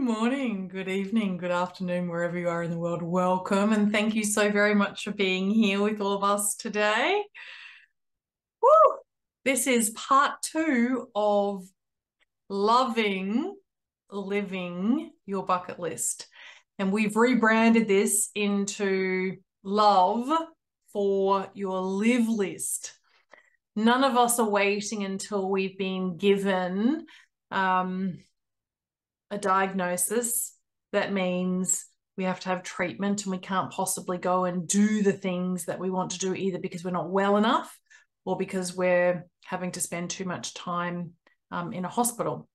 Good morning, good evening, good afternoon, wherever you are in the world. Welcome, and thank you so very much for being here with all of us today. Woo! This is part 2 of loving, living your bucket list. And we've rebranded this into love for your live list. None of us are waiting until we've been given a diagnosis that means we have to have treatment and we can't possibly go and do the things that we want to do, either because we're not well enough or because we're having to spend too much time in a hospital.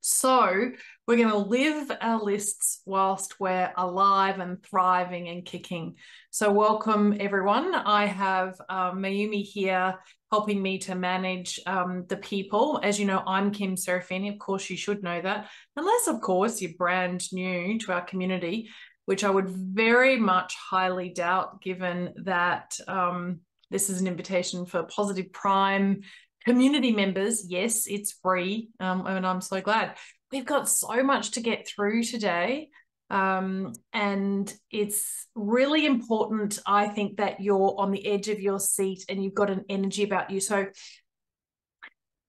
So we're going to live our lists whilst we're alive and thriving and kicking. So welcome, everyone. I have Mayumi here helping me to manage the people. As you know, I'm Kim Serafini. Of course, you should know that, unless, of course, you're brand new to our community, which I would very much highly doubt, given that this is an invitation for Positive Prime community members. Yes, it's free, and I'm so glad. We've got so much to get through today, and it's really important, I think, that you're on the edge of your seat and you've got an energy about you. So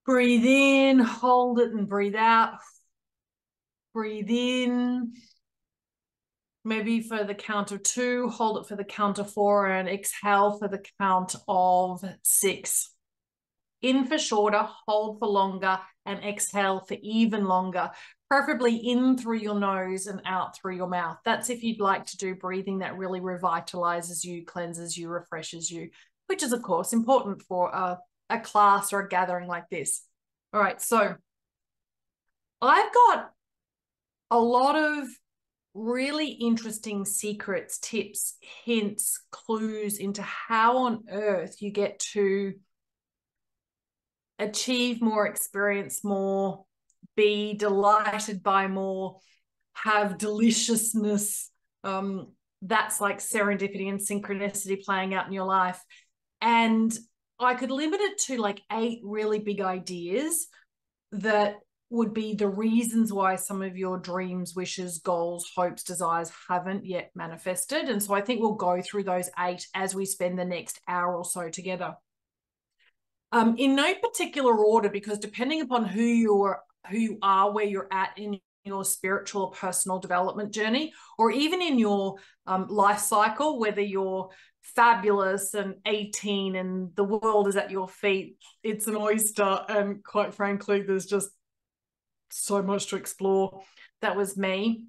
breathe in, hold it, and breathe out. Breathe in, maybe for the count of 2, hold it for the count of 4, and exhale for the count of 6. In for shorter, hold for longer, and exhale for even longer, preferably in through your nose and out through your mouth. That's if you'd like to do breathing that really revitalizes you, cleanses you, refreshes you, which is, of course, important for a class or a gathering like this. All right, so I've got a lot of really interesting secrets, tips, hints, clues into how on earth you get to achieve more, experience more, be delighted by more, have deliciousness. That's like serendipity and synchronicity playing out in your life. And I could limit it to like 8 really big ideas that would be the reasons why some of your dreams, wishes, goals, hopes, desires haven't yet manifested. And so I think we'll go through those 8 as we spend the next hour or so together. In no particular order, because depending upon who you are, where you're at in your spiritual or personal development journey, or even in your life cycle, whether you're fabulous and 18 and the world is at your feet, it's an oyster, and quite frankly, there's just so much to explore. That was me.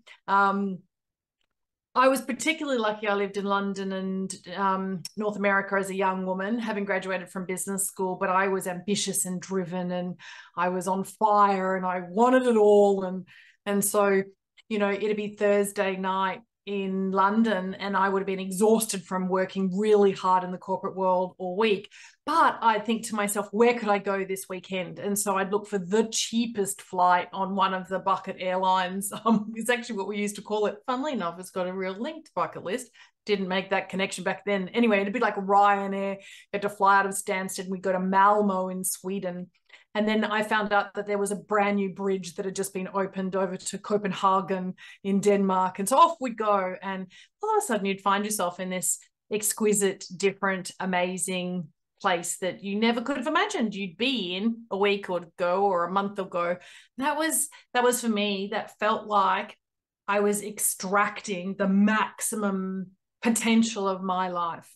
I was particularly lucky. I lived in London and North America as a young woman, having graduated from business school, but I was ambitious and driven, and I was on fire, and I wanted it all. And so, you know, it'd be Thursday night in London and I would have been exhausted from working really hard in the corporate world all week. But I'd think to myself, where could I go this weekend? And so I'd look for the cheapest flight on one of the bucket airlines. It's actually what we used to call it. Funnily enough, it's got a real link to bucket list. Didn't make that connection back then. Anyway, it'd be like Ryanair. You had to fly out of Stansted and we'd go to Malmo in Sweden. And then I found out that there was a brand new bridge that had just been opened over to Copenhagen in Denmark. And so off we'd go. And all of a sudden you'd find yourself in this exquisite, different, amazing place that you never could have imagined you'd be in a week ago or a month ago. That was for me, that felt like I was extracting the maximum potential of my life.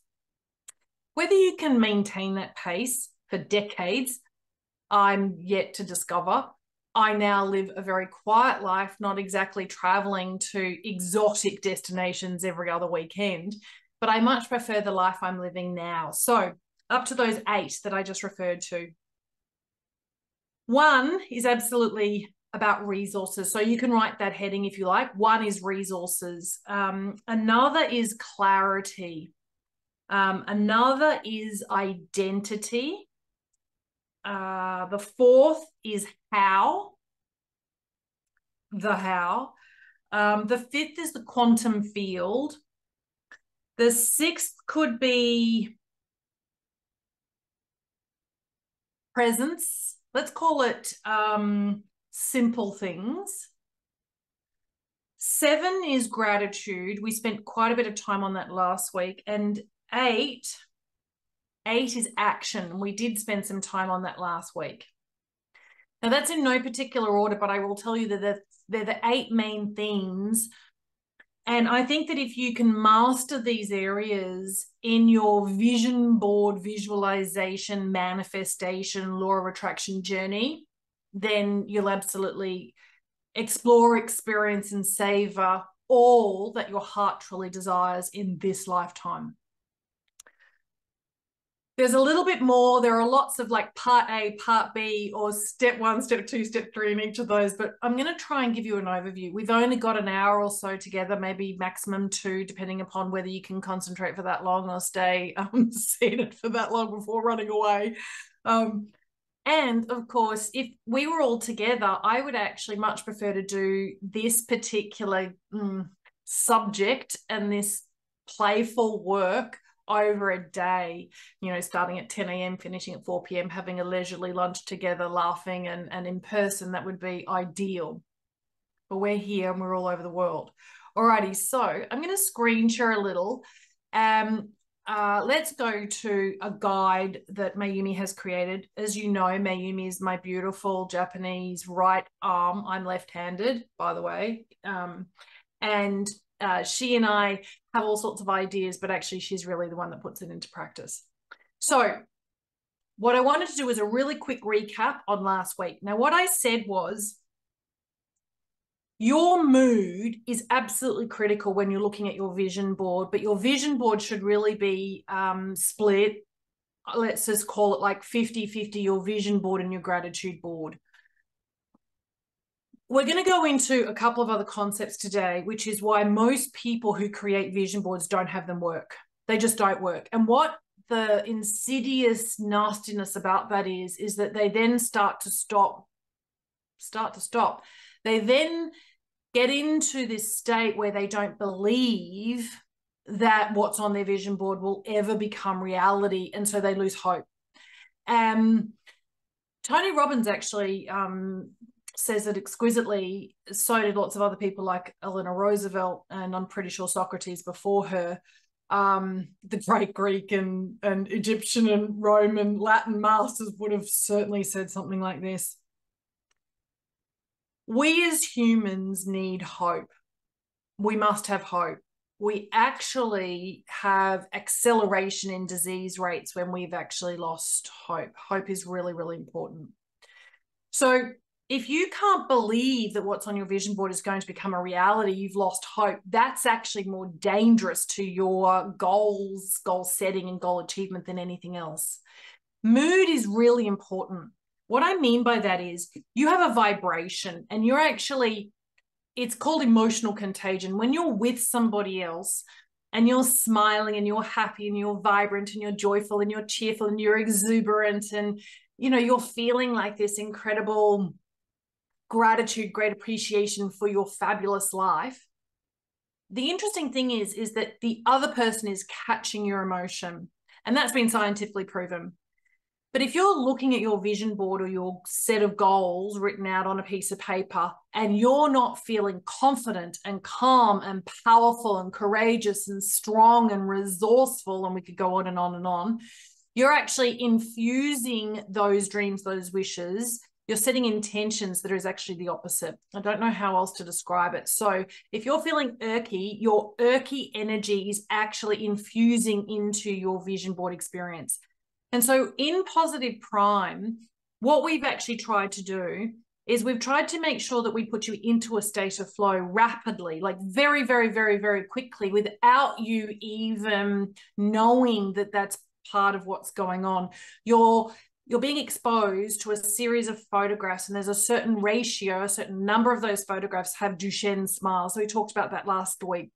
Whether you can maintain that pace for decades, I'm yet to discover. I now live a very quiet life, not exactly traveling to exotic destinations every other weekend, but I much prefer the life I'm living now. So up to those 8 that I just referred to. 1 is absolutely about resources. So you can write that heading if you like. 1 is resources. Another is clarity. Another is identity. The 4th is how, the how. The 5th is the quantum field. The 6th could be presence. Let's call it simple things. 7 is gratitude. We spent quite a bit of time on that last week. And 8 is action. We did spend some time on that last week. Now, that's in no particular order, but I will tell you that they're the 8 main themes. And I think that if you can master these areas in your vision board, visualization, manifestation, law of attraction journey, then you'll absolutely explore, experience, and savor all that your heart truly desires in this lifetime. There's a little bit more. There are lots of like part A, part B, or step 1, step 2, step 3 in each of those, but I'm going to try and give you an overview. We've only got an hour or so together, maybe maximum 2, depending upon whether you can concentrate for that long or stay seated for that long before running away. And of course, if we were all together, I would actually much prefer to do this particular subject and this playful work over a day, you know, starting at 10 a.m, finishing at 4 p.m, having a leisurely lunch together, laughing and in person. That would be ideal, but we're here and we're all over the world. Alrighty, so I'm going to screen share a little. Let's go to a guide that Mayumi has created. As you know, Mayumi is my beautiful Japanese right arm. I'm left-handed, by the way, and she and I have all sorts of ideas, but actually she's really the one that puts it into practice. So what I wanted to do was a really quick recap on last week. Now, what I said was your mood is absolutely critical when you're looking at your vision board, but your vision board should really be split. Let's just call it like 50-50, your vision board and your gratitude board. We're going to go into a couple of other concepts today, which is why most people who create vision boards don't have them work. They just don't work. And what the insidious nastiness about that is that they then start to stop. They then get into this state where they don't believe that what's on their vision board will ever become reality. And so they lose hope. Tony Robbins actually says it exquisitely. So did lots of other people like Eleanor Roosevelt, and I'm pretty sure Socrates before her, the great Greek and Egyptian and Roman Latin masters would have certainly said something like this. We as humans need hope. We must have hope. We actually have acceleration in disease rates when we've actually lost hope. Hope is really, really important. So if you can't believe that what's on your vision board is going to become a reality, you've lost hope. That's actually more dangerous to your goals, goal setting and goal achievement than anything else. Mood is really important. What I mean by that is you have a vibration and you're actually, it's called emotional contagion. When you're with somebody else and you're smiling and you're happy and you're vibrant and you're joyful and you're cheerful and you're exuberant and, you know, you're feeling like this incredible gratitude, great appreciation for your fabulous life. The interesting thing is that the other person is catching your emotion, and that's been scientifically proven. But if you're looking at your vision board or your set of goals written out on a piece of paper and you're not feeling confident and calm and powerful and courageous and strong and resourceful, and we could go on and on and on, you're actually infusing those dreams, those wishes. You're setting intentions that is actually the opposite. I don't know how else to describe it. So if you're feeling irky, your irky energy is actually infusing into your vision board experience. And so in Positive Prime, what we've actually tried to do is we've tried to make sure that we put you into a state of flow rapidly, like very, very, very, very quickly, without you even knowing that that's part of what's going on. You're being exposed to a series of photographs, and there's a certain ratio, a certain number of those photographs have Duchenne smiles. So we talked about that last week.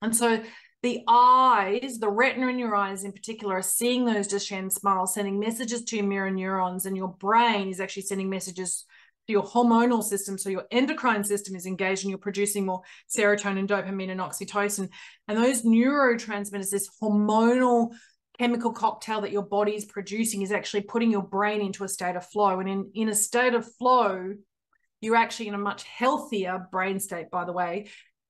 And so the eyes, the retina in your eyes in particular, are seeing those Duchenne smiles, sending messages to your mirror neurons, and your brain is actually sending messages to your hormonal system. So your endocrine system is engaged and you're producing more serotonin, dopamine, and oxytocin. And those neurotransmitters, this hormonal chemical cocktail that your body is producing, is actually putting your brain into a state of flow. And in a state of flow, you're actually in a much healthier brain state, by the way.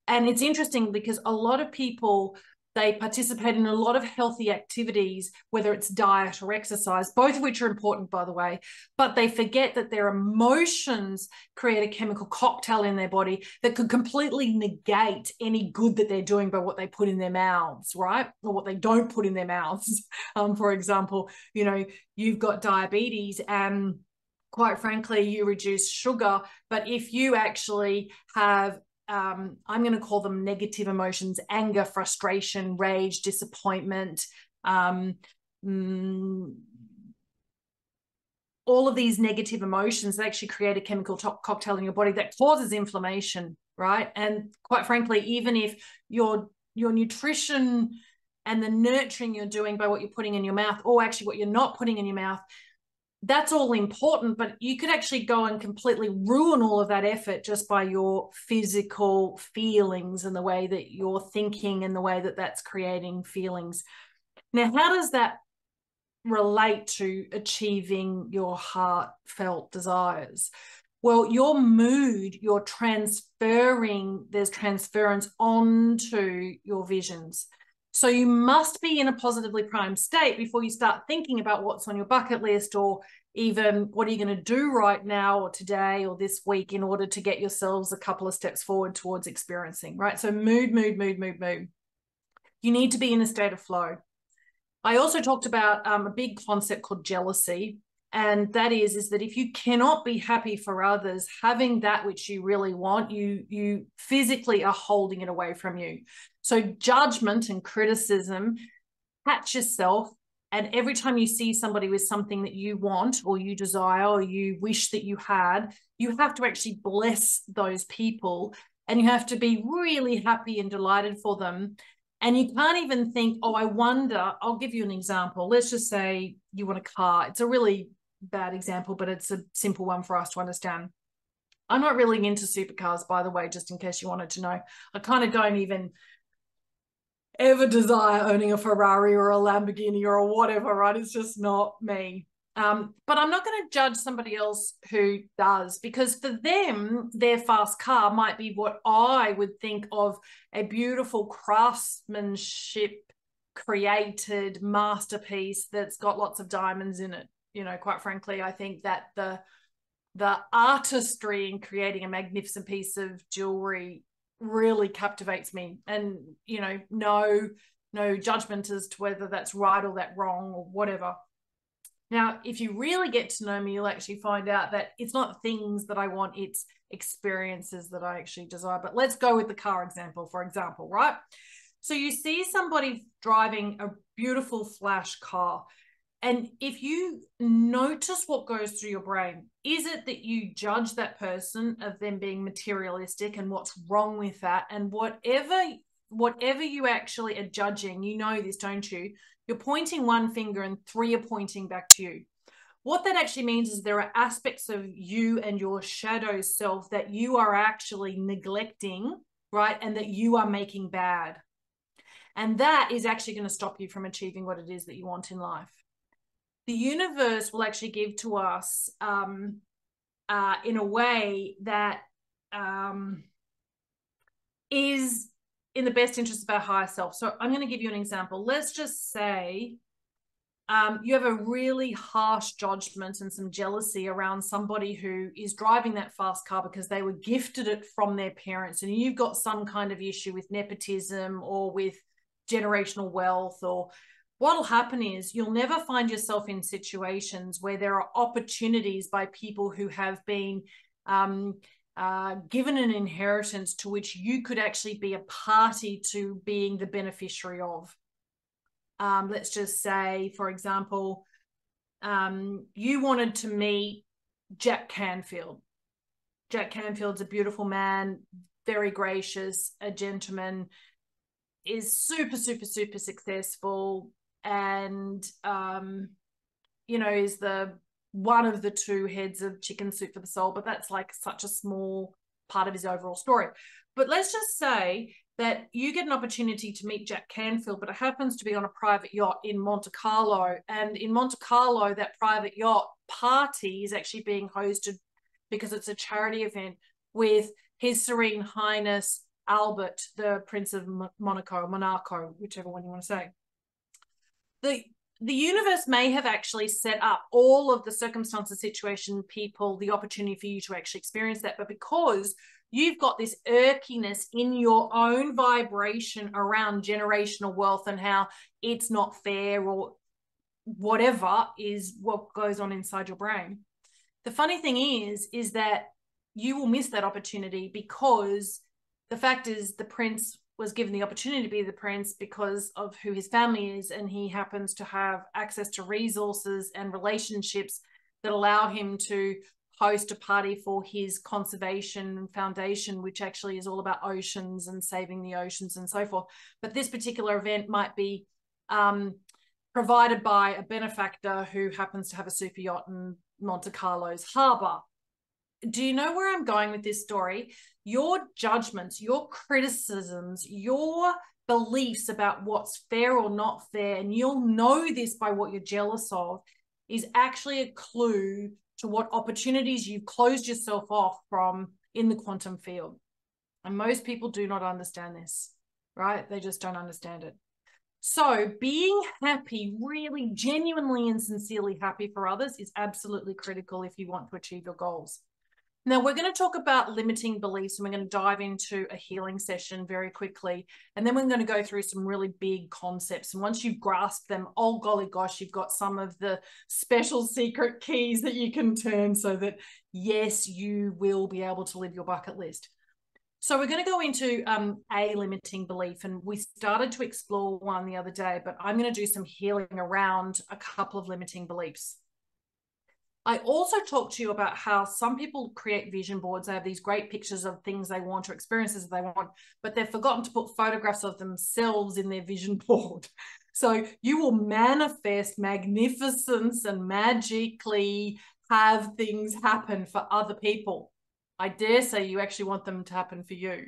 And it's interesting because a lot of people, they participate in a lot of healthy activities, whether it's diet or exercise, both of which are important, by the way, but they forget that their emotions create a chemical cocktail in their body that could completely negate any good that they're doing by what they put in their mouths, right? Or what they don't put in their mouths. For example, you know, you've got diabetes and quite frankly, you reduce sugar, but if you actually have I'm going to call them negative emotions, anger, frustration, rage, disappointment, all of these negative emotions that actually create a chemical cocktail in your body that causes inflammation, right? And quite frankly, even if your nutrition and the nurturing you're doing by what you're putting in your mouth, or actually what you're not putting in your mouth, that's all important, but you could actually go and completely ruin all of that effort just by your physical feelings and the way that you're thinking and the way that that's creating feelings. Now, how does that relate to achieving your heartfelt desires? Well, your mood, you're transferring, there's transference onto your visions. So you must be in a positively primed state before you start thinking about what's on your bucket list, or even what are you going to do right now or today or this week in order to get yourselves a couple of steps forward towards experiencing, right? So mood. You need to be in a state of flow. I also talked about a big concept called jealousy. And that is that if you cannot be happy for others, having that which you really want, you physically are holding it away from you. So judgment and criticism, catch yourself. And every time you see somebody with something that you want or you desire or you wish that you had, you have to actually bless those people. And you have to be really happy and delighted for them. And you can't even think, oh, I wonder, I'll give you an example. Let's just say you want a car. It's a really bad example, but it's a simple one for us to understand. I'm not really into supercars, by the way, just in case you wanted to know. I kind of don't even ever desire owning a Ferrari or a Lamborghini or a whatever, right? It's just not me. But I'm not going to judge somebody else who does, because for them, their fast car might be what I would think of a beautiful craftsmanship created masterpiece that's got lots of diamonds in it. You know, quite frankly, I think that the artistry in creating a magnificent piece of jewelry really captivates me. And, you know, no judgment as to whether that's right or that wrong or whatever. Now, if you really get to know me, you'll actually find out that it's not things that I want, it's experiences that I actually desire. But let's go with the car example, for example, right? So you see somebody driving a beautiful flash car. And if you notice what goes through your brain, is it that you judge that person of them being materialistic and what's wrong with that? And whatever you actually are judging, you know this, don't you? You're pointing one finger and three are pointing back to you. What that actually means is there are aspects of you and your shadow self that you are actually neglecting, right? And that you are making bad. And that is actually going to stop you from achieving what it is that you want in life. The universe will actually give to us in a way that is in the best interest of our higher self. So I'm going to give you an example. Let's just say you have a really harsh judgment and some jealousy around somebody who is driving that fast car because they were gifted it from their parents, and you've got some kind of issue with nepotism or with generational wealth. Or what'll happen is you'll never find yourself in situations where there are opportunities by people who have been given an inheritance to which you could actually be a party to being the beneficiary of. Let's just say, for example, you wanted to meet Jack Canfield. Jack Canfield's a beautiful man, very gracious, a gentleman, is super, super, super successful, and, you know, is the one of the two heads of Chicken Soup for the Soul, but that's like such a small part of his overall story. But let's just say that you get an opportunity to meet Jack Canfield, but it happens to be on a private yacht in Monte Carlo. And in Monte Carlo, that private yacht party is actually being hosted because it's a charity event with His Serene Highness Albert, the Prince of Monaco, whichever one you want to say. The universe may have actually set up all of the circumstances, situation, people, the opportunity for you to actually experience that. But because you've got this irkiness in your own vibration around generational wealth and how it's not fair or whatever is what goes on inside your brain. The funny thing is that you will miss that opportunity because the fact is the prince was given the opportunity to be the prince because of who his family is, and he happens to have access to resources and relationships that allow him to host a party for his conservation foundation, which actually is all about oceans and saving the oceans and so forth. But this particular event might be provided by a benefactor who happens to have a super yacht in Monte Carlo's harbour. Do you know where I'm going with this story? Your judgments, your criticisms, your beliefs about what's fair or not fair, and you'll know this by what you're jealous of, is actually a clue to what opportunities you've closed yourself off from in the quantum field. And most people do not understand this, right? They just don't understand it. So being happy, really genuinely and sincerely happy for others, is absolutely critical if you want to achieve your goals. Now, we're going to talk about limiting beliefs, and we're going to dive into a healing session very quickly. And then we're going to go through some really big concepts. And once you've grasped them, oh, golly gosh, you've got some of the special secret keys that you can turn so that, yes, you will be able to live your bucket list. So we're going to go into a limiting belief, and we started to explore one the other day, but I'm going to do some healing around a couple of limiting beliefs. I also talked to you about how some people create vision boards. They have these great pictures of things they want or experiences they want, but they've forgotten to put photographs of themselves in their vision board. So you will manifest magnificence and magically have things happen for other people. I dare say you actually want them to happen for you.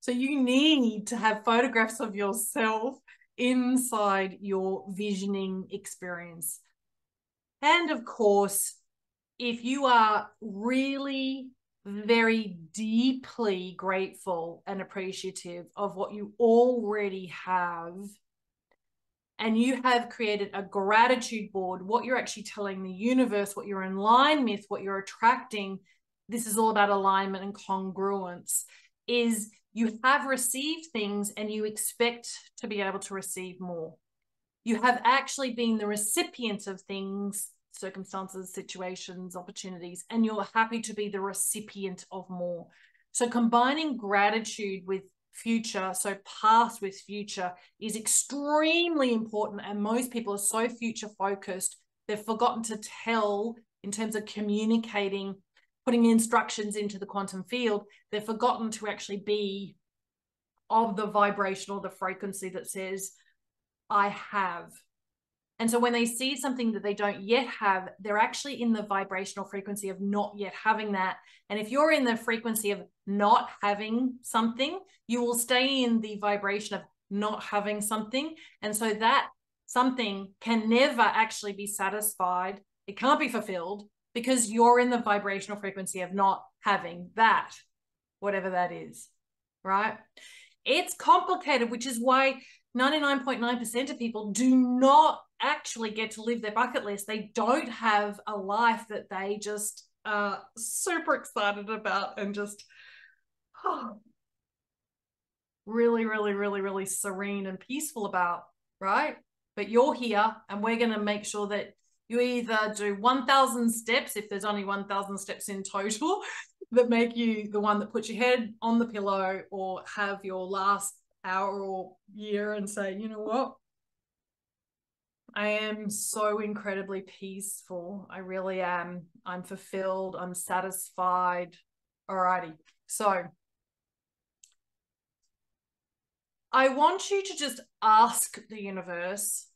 So you need to have photographs of yourself inside your visioning experience. And of course, if you are really very deeply grateful and appreciative of what you already have, and you have created a gratitude board, what you're actually telling the universe, what you're in line with, what you're attracting, this is all about alignment and congruence, is you have received things and you expect to be able to receive more. You have actually been the recipient of things, circumstances, situations, opportunities, and you're happy to be the recipient of more. So combining gratitude with future, so past with future, is extremely important. And most people are so future focused, they've forgotten to tell in terms of communicating, putting instructions into the quantum field. They've forgotten to actually be of the vibrational, the frequency that says, I have. And so when they see something that they don't yet have, they're actually in the vibrational frequency of not yet having that. And if you're in the frequency of not having something, you will stay in the vibration of not having something. And so that something can never actually be satisfied. It can't be fulfilled because you're in the vibrational frequency of not having that, whatever that is, right? It's complicated, which is why 99.9% of people do not actually get to live their bucket list. They don't have a life that they just are super excited about and just really serene and peaceful about, right? But you're here, and we're going to make sure that you either do 1,000 steps, if there's only 1,000 steps in total, that make you the one that puts your head on the pillow or have your last hour or year and say, you know what? I am so incredibly peaceful. I really am. I'm fulfilled. I'm satisfied. Alrighty. So I want you to just ask the universe,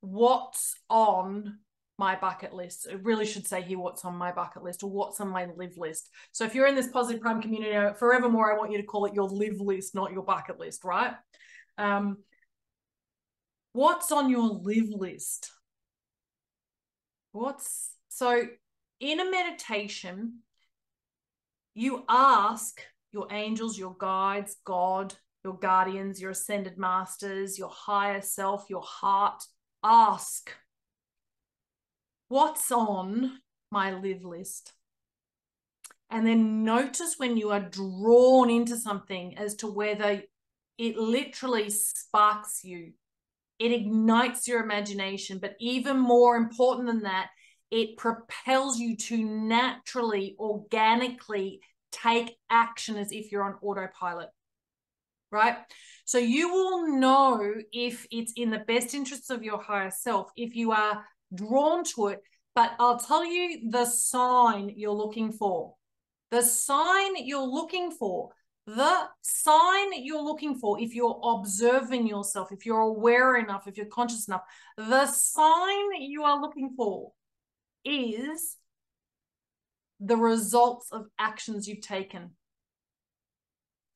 what's on my bucket list? It really should say here, what's on my bucket list, or what's on my live list. So if you're in this Positive Prime community forevermore, I want you to call it your live list, not your bucket list, right? What's on your live list? So in a meditation, you ask your angels, your guides, God, your guardians, your ascended masters, your higher self, your heart. Ask, what's on my live list? And then notice when you are drawn into something as to whether it literally sparks you. It ignites your imagination, but even more important than that, it propels you to naturally, organically take action as if you're on autopilot, right? So you will know if it's in the best interests of your higher self, if you are drawn to it, but I'll tell you the sign you're looking for. The sign you're looking for. The sign you're looking for, if you're observing yourself, if you're aware enough, if you're conscious enough, the sign you are looking for is the results of actions you've taken.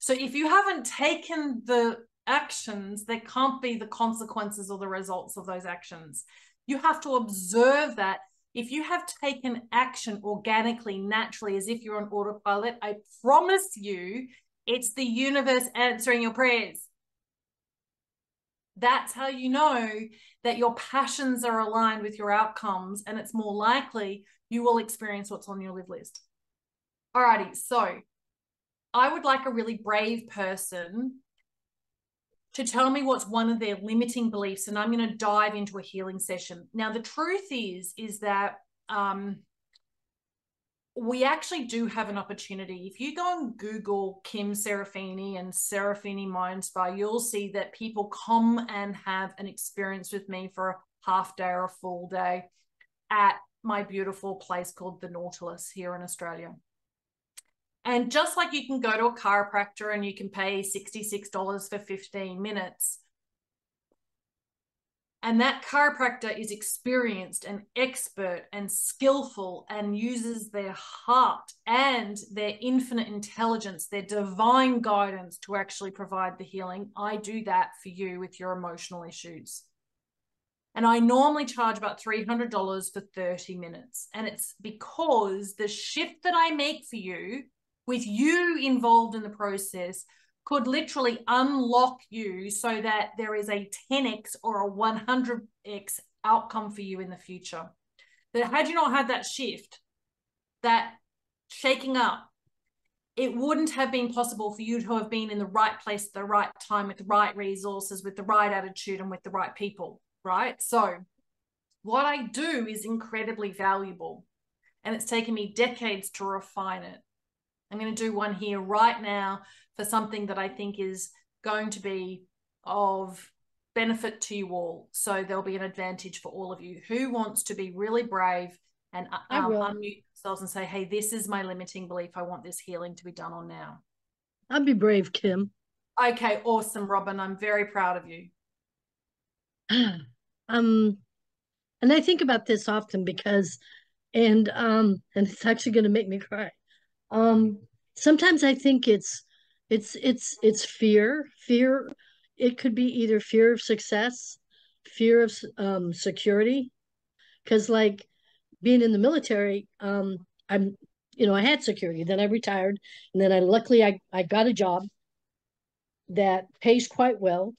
So if you haven't taken the actions, there can't be the consequences or the results of those actions. You have to observe that. If you have taken action organically, naturally, as if you're on autopilot, I promise you, it's the universe answering your prayers. That's how you know that your passions are aligned with your outcomes, and it's more likely you will experience what's on your live list. Alrighty, so I would like a really brave person to tell me what's one of their limiting beliefs, and I'm going to dive into a healing session. Now, the truth is that we actually do have an opportunity. If you go and Google Kim Serafini and Serafini Mind Spa, you'll see that people come and have an experience with me for a half day or a full day at my beautiful place called the Nautilus here in Australia. And just like you can go to a chiropractor and you can pay $66 for 15 minutes, and that chiropractor is experienced and expert and skillful and uses their heart and their infinite intelligence, their divine guidance to actually provide the healing. I do that for you with your emotional issues. And I normally charge about $300 for 30 minutes. And it's because the shift that I make for you, with you involved in the process, could literally unlock you so that there is a 10x or a 100x outcome for you in the future. That had you not had that shift, that shaking up, it wouldn't have been possible for you to have been in the right place at the right time with the right resources, with the right attitude and with the right people, right? So what I do is incredibly valuable, and it's taken me decades to refine it. I'm going to do one here right now for something that I think is going to be of benefit to you all. So there'll be an advantage for all of you. Who wants to be really brave and unmute themselves and say, hey, this is my limiting belief. I want this healing to be done on now. I'd be brave, Kim. Okay, awesome, Robin. I'm very proud of you. And I think about this often because, and it's actually going to make me cry. Sometimes I think it's fear. It could be either fear of success, fear of security, because like being in the military, I had security, then I retired, and then luckily I got a job that pays quite well.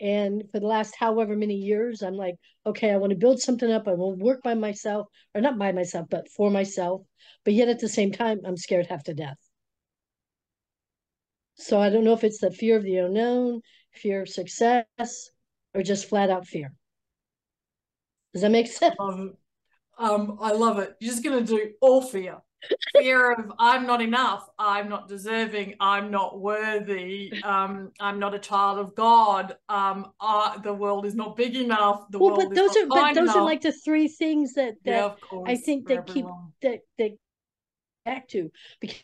And for the last however many years, I'm like, okay, I want to build something up. I will work by myself, or not by myself, but for myself. But yet at the same time, I'm scared half to death. So I don't know if it's the fear of the unknown, fear of success, or just flat out fear. Does that make sense? I love it. You're just going to do all fear. Fear of I'm not enough, I'm not deserving, I'm not worthy, I'm not a child of God, the world is not big enough, the world is not kind enough. But those are like the three things that I think that keep that back to, because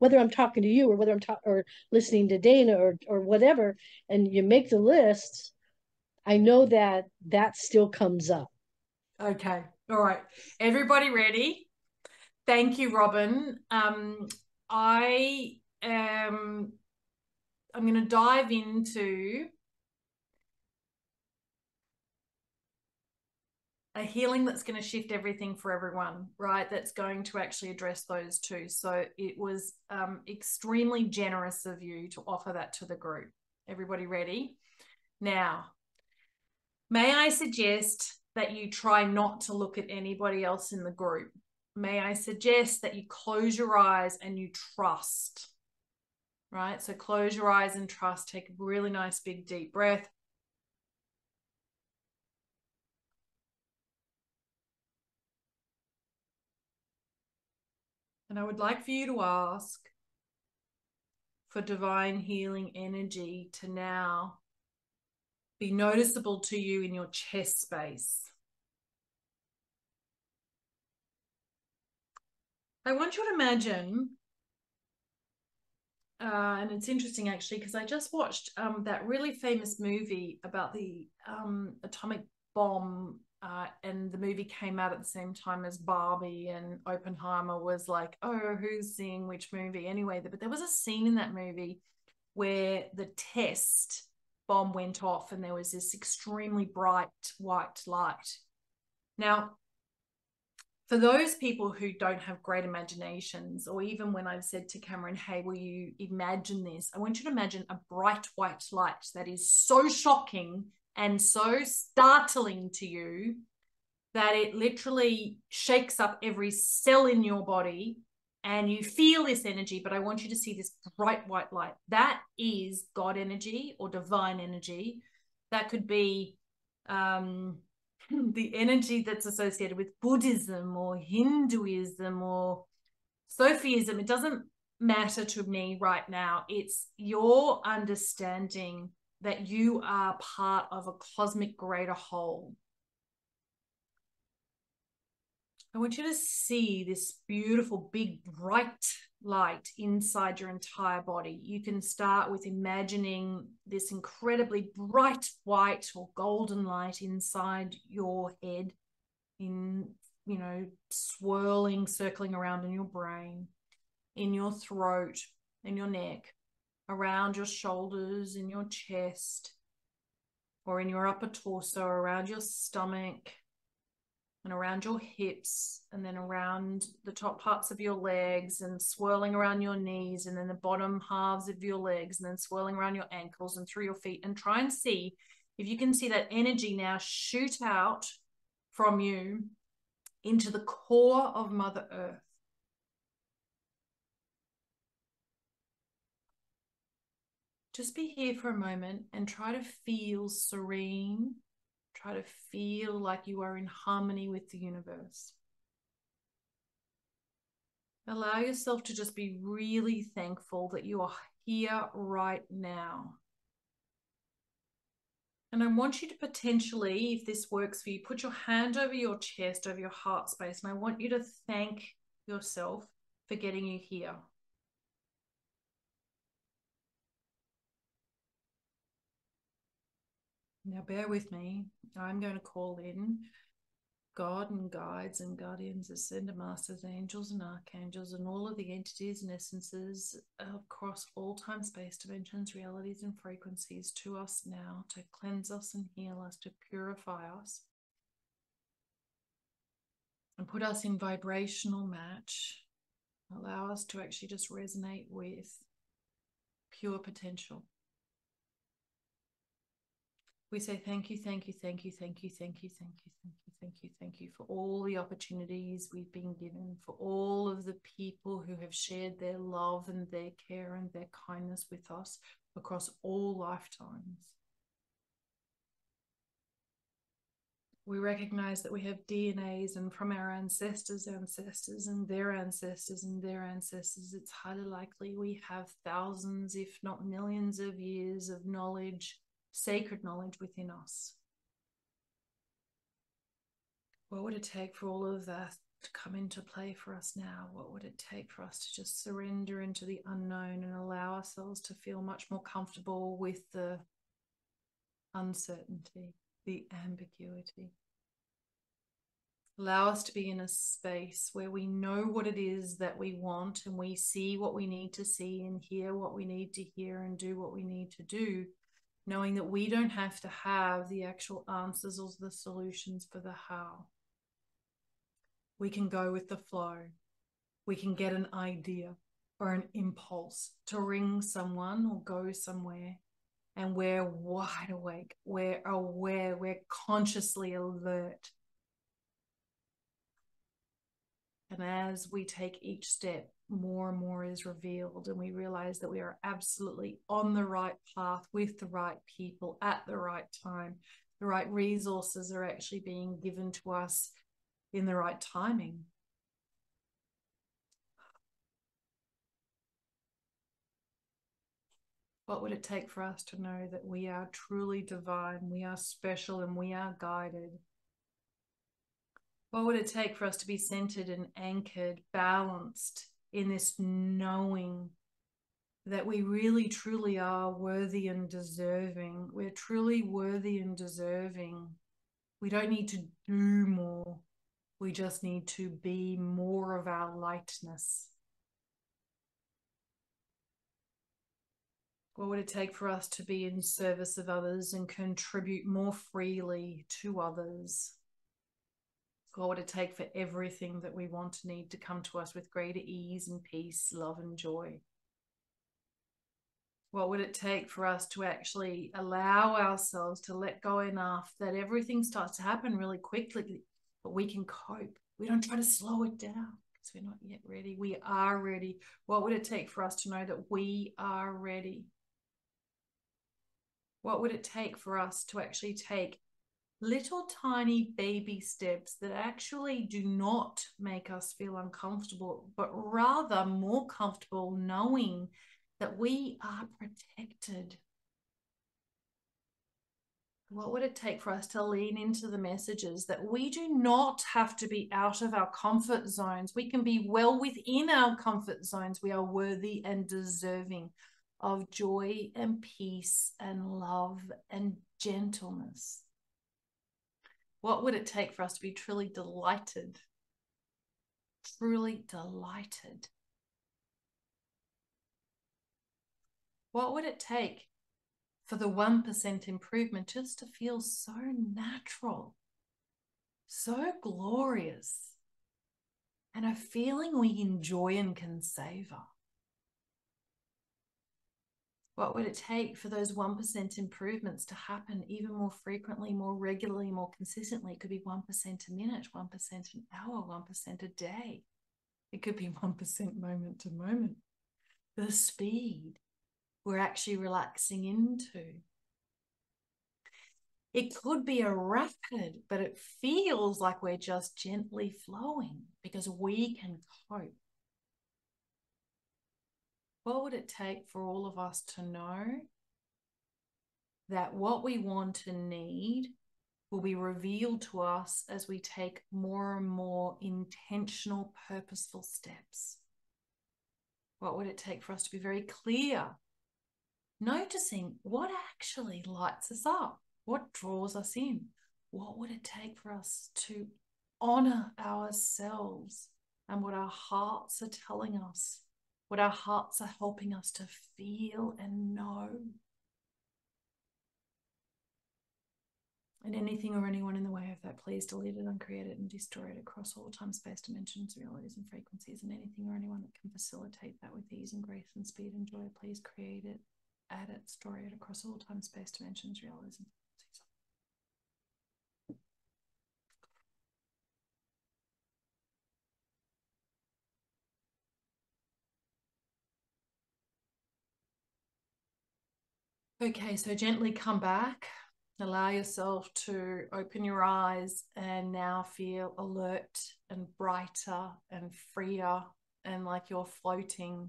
whether I'm talking to you or whether I'm or listening to Dana or whatever, and you make the list, I know that still comes up. Okay, all right, everybody ready? Thank you, Robin. I'm going to dive into a healing that's going to shift everything for everyone, right? That's going to actually address those two. So it was extremely generous of you to offer that to the group. Everybody ready? Now, may I suggest that you try not to look at anybody else in the group? May I suggest that you close your eyes and you trust, right? So close your eyes and trust. Take a really nice big deep breath. And I would like for you to ask for divine healing energy to now be noticeable to you in your chest space. I want you to imagine, and it's interesting actually, because I just watched that really famous movie about the atomic bomb. And the movie came out at the same time as Barbie, and Oppenheimer was like, oh, who's seeing which movie anyway? But there was a scene in that movie where the test bomb went off and there was this extremely bright white light. Now, for those people who don't have great imaginations, or even when I've said to Cameron, hey, will you imagine this? I want you to imagine a bright white light that is so shocking and so startling to you that it literally shakes up every cell in your body and you feel this energy, but I want you to see this bright white light. That is God energy or divine energy. That could be the energy that's associated with Buddhism or Hinduism or Sufism. It doesn't matter to me right now. It's your understanding that you are part of a cosmic greater whole. I want you to see this beautiful, big, bright light inside your entire body. You can start with imagining this incredibly bright white or golden light inside your head, swirling, circling around in your brain, in your throat, in your neck, around your shoulders, in your chest, or in your upper torso, around your stomach, and around your hips, and then around the top parts of your legs, and swirling around your knees, and then the bottom halves of your legs, and then swirling around your ankles and through your feet. And try and see if you can see that energy now shoot out from you into the core of Mother Earth. Just be here for a moment and try to feel serene. Try to feel like you are in harmony with the universe. Allow yourself to just be really thankful that you are here right now. And I want you to potentially, if this works for you, put your hand over your chest, over your heart space. And I want you to thank yourself for getting you here. Now bear with me, I'm going to call in God and guides and guardians, ascended masters, angels and archangels, and all of the entities and essences across all time, space, dimensions, realities and frequencies to us now, to cleanse us and heal us, to purify us and put us in vibrational match. Allow us to actually just resonate with pure potential. We say thank you, thank you, thank you, thank you, thank you, thank you, thank you, thank you, thank you for all the opportunities we've been given, for all of the people who have shared their love and their care and their kindness with us across all lifetimes. We recognize that we have DNAs and from our ancestors, ancestors and their ancestors and their ancestors, it's highly likely we have thousands, if not millions of years of knowledge, sacred knowledge within us. What would it take for all of that to come into play for us now? What would it take for us to just surrender into the unknown and allow ourselves to feel much more comfortable with the uncertainty, the ambiguity? Allow us to be in a space where we know what it is that we want and we see what we need to see and hear what we need to hear and do what we need to do, knowing that we don't have to have the actual answers or the solutions for the how. We can go with the flow. We can get an idea or an impulse to ring someone or go somewhere, and we're wide awake, we're aware, we're consciously alert. And as we take each step, more and more is revealed, and we realize that we are absolutely on the right path with the right people at the right time. The right resources are actually being given to us in the right timing. What would it take for us to know that we are truly divine, we are special, and we are guided? What would it take for us to be centered and anchored, balanced in this knowing that we really truly are worthy and deserving? We're truly worthy and deserving. We don't need to do more. We just need to be more of our lightness. What would it take for us to be in service of others and contribute more freely to others? What would it take for everything that we want and need to come to us with greater ease and peace, love and joy? What would it take for us to actually allow ourselves to let go enough that everything starts to happen really quickly, but we can cope? We don't try to slow it down. We're not yet ready. We are ready. What would it take for us to know that we are ready? What would it take for us to actually take little tiny baby steps that actually do not make us feel uncomfortable, but rather more comfortable knowing that we are protected? What would it take for us to lean into the messages that we do not have to be out of our comfort zones? We can be well within our comfort zones. We are worthy and deserving of joy and peace and love and gentleness. What would it take for us to be truly delighted? Truly delighted. What would it take for the 1% improvement just to feel so natural, so glorious, and a feeling we enjoy and can savor? What would it take for those 1% improvements to happen even more frequently, more regularly, more consistently? It could be 1% a minute, 1% an hour, 1% a day. It could be 1% moment to moment. The speed we're actually relaxing into. It could be a rapid, but it feels like we're just gently flowing because we can cope. What would it take for all of us to know that what we want and need will be revealed to us as we take more and more intentional, purposeful steps? What would it take for us to be very clear, noticing what actually lights us up, what draws us in? What would it take for us to honor ourselves and what our hearts are telling us, what our hearts are helping us to feel and know? And anything or anyone in the way of that, please delete it, uncreate it, and destroy it across all time, space, dimensions, realities, and frequencies. And anything or anyone that can facilitate that with ease and grace and speed and joy, please create it, add it, store it across all time, space, dimensions, realism. Okay, so gently come back, allow yourself to open your eyes and now feel alert and brighter and freer and like you're floating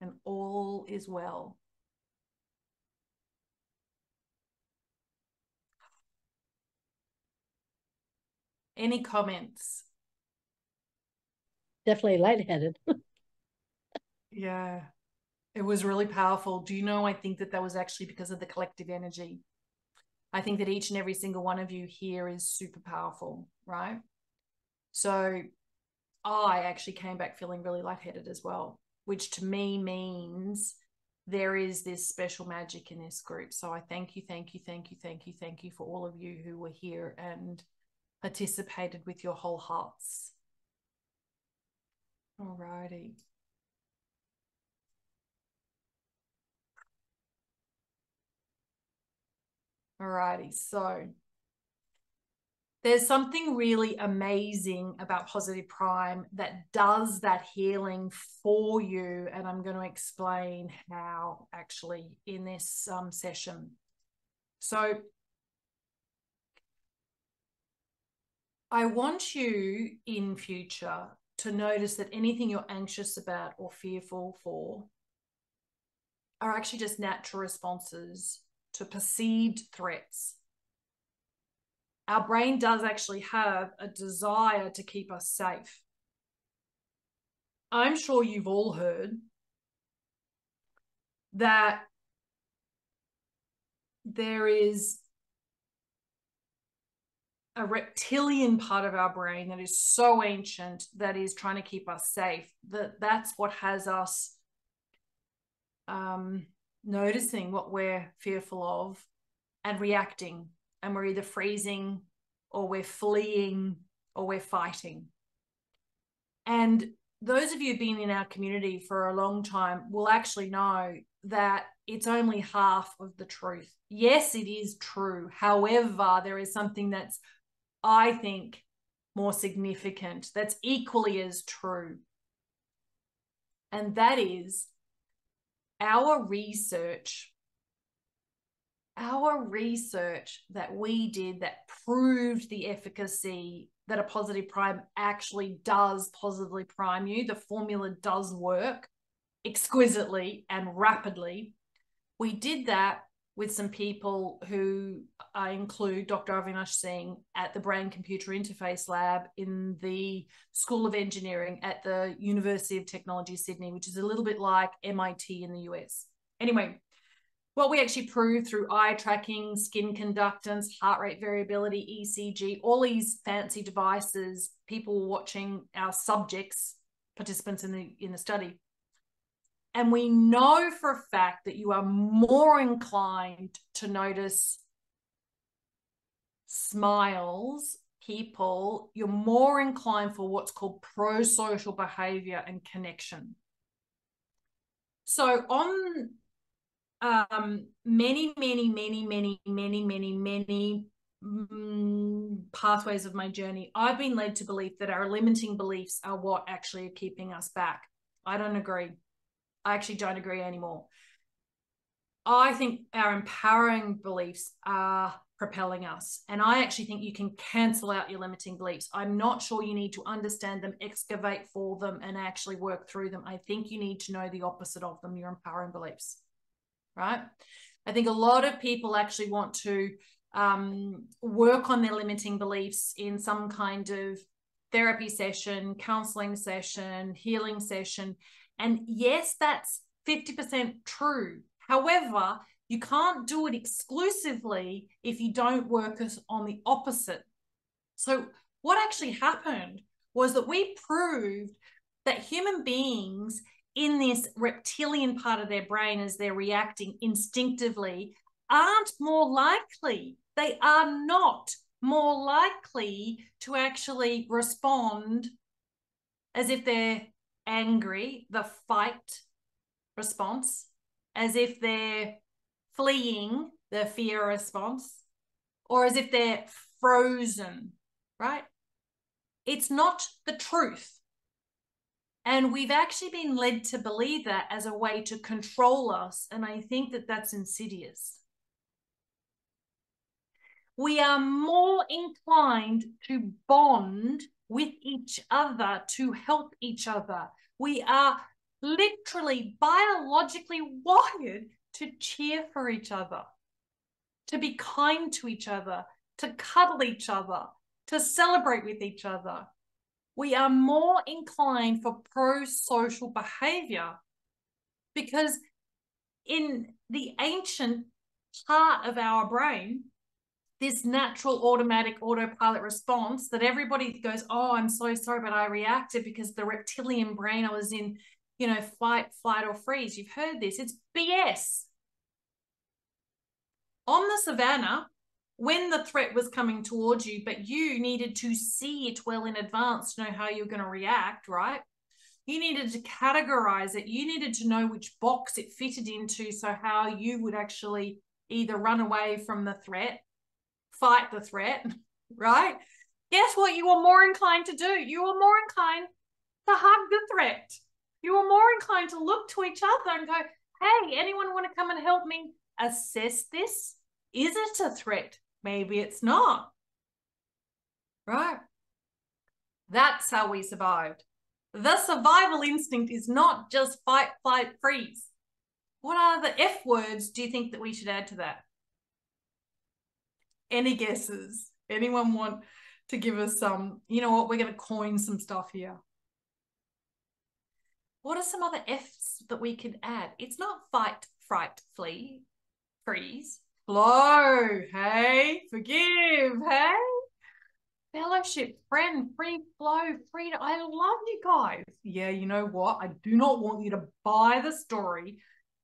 and all is well. Any comments? Definitely lightheaded. Yeah, it was really powerful. Do you know, I think that was actually because of the collective energy. I think that each and every single one of you here is super powerful, right? So I actually came back feeling really lightheaded as well, which to me means there is this special magic in this group. So I thank you for all of you who were here and participated with your whole hearts. All righty. Alrighty, so there's something really amazing about Positive Prime that does that healing for you, and I'm going to explain how actually in this session. So I want you in future to notice that anything you're anxious about or fearful for are actually just natural responses to perceived threats. Our brain does actually have a desire to keep us safe. I'm sure you've all heard that there is a reptilian part of our brain that is so ancient that is trying to keep us safe. That's what has us noticing what we're fearful of and reacting, and we're either freezing or we're fleeing or we're fighting. And those of you who've been in our community for a long time will actually know that it's only half of the truth. Yes, it is true. However, there is something that's, I think, more significant, that's equally as true. And that is our research that we did that proved the efficacy that a Positive Prime actually does positively prime you. The formula does work exquisitely and rapidly. We did that with some people who I include Dr. Avinash Singh at the Brain Computer Interface Lab in the School of Engineering at the University of Technology, Sydney, which is a little bit like MIT in the US. Anyway, what we actually proved through eye tracking, skin conductance, heart rate variability, ECG, all these fancy devices, people watching our subjects, participants in the study. And we know for a fact that you are more inclined to notice smiles, people, you're more inclined for what's called pro-social behavior and connection. So on many pathways of my journey, I've been led to believe that our limiting beliefs are what actually are keeping us back. I don't agree. I actually don't agree anymore. I think our empowering beliefs are propelling us. And I actually think you can cancel out your limiting beliefs. I'm not sure you need to understand them, excavate for them, and actually work through them. I think you need to know the opposite of them, your empowering beliefs, right? I think a lot of people actually want to work on their limiting beliefs in some kind of therapy session, counseling session, healing session. And yes, that's 50% true. However, you can't do it exclusively if you don't work on the opposite. So what actually happened was that we proved that human beings in this reptilian part of their brain, as they're reacting instinctively, aren't more likely. They are not more likely to actually respond as if they're angry, the fight response, as if they're fleeing, the fear response, or as if they're frozen, right? It's not the truth. And we've actually been led to believe that as a way to control us, and I think that that's insidious. We are more inclined to bond with each other, to help each other. We are literally biologically wired to cheer for each other, to be kind to each other, to cuddle each other, to celebrate with each other. We are more inclined for pro-social behavior because in the ancient part of our brain, this natural automatic autopilot response that everybody goes, oh, I'm so sorry, but I reacted because the reptilian brain I was in you know, fight, flight, or freeze. You've heard this. It's BS. On the savannah, when the threat was coming towards you, but you needed to see it well in advance to know how you're going to react, right? You needed to categorize it. You needed to know which box it fitted into, so how you would actually either run away from the threat, fight the threat, right? Guess what you were more inclined to do? You were more inclined to hug the threat. You were more inclined to look to each other and go, hey, anyone want to come and help me assess this? Is it a threat? Maybe it's not, right? That's how we survived. The survival instinct is not just fight, flight, freeze. What are the F words do you think that we should add to that? Any guesses? Anyone want to give us some? You know what? We're going to coin some stuff here. What are some other Fs that we could add? It's not fight, fright, flee, freeze, flow, hey, forgive, hey. Fellowship, friend, free flow, freedom. I love you guys. Yeah, you know what? I do not want you to buy the story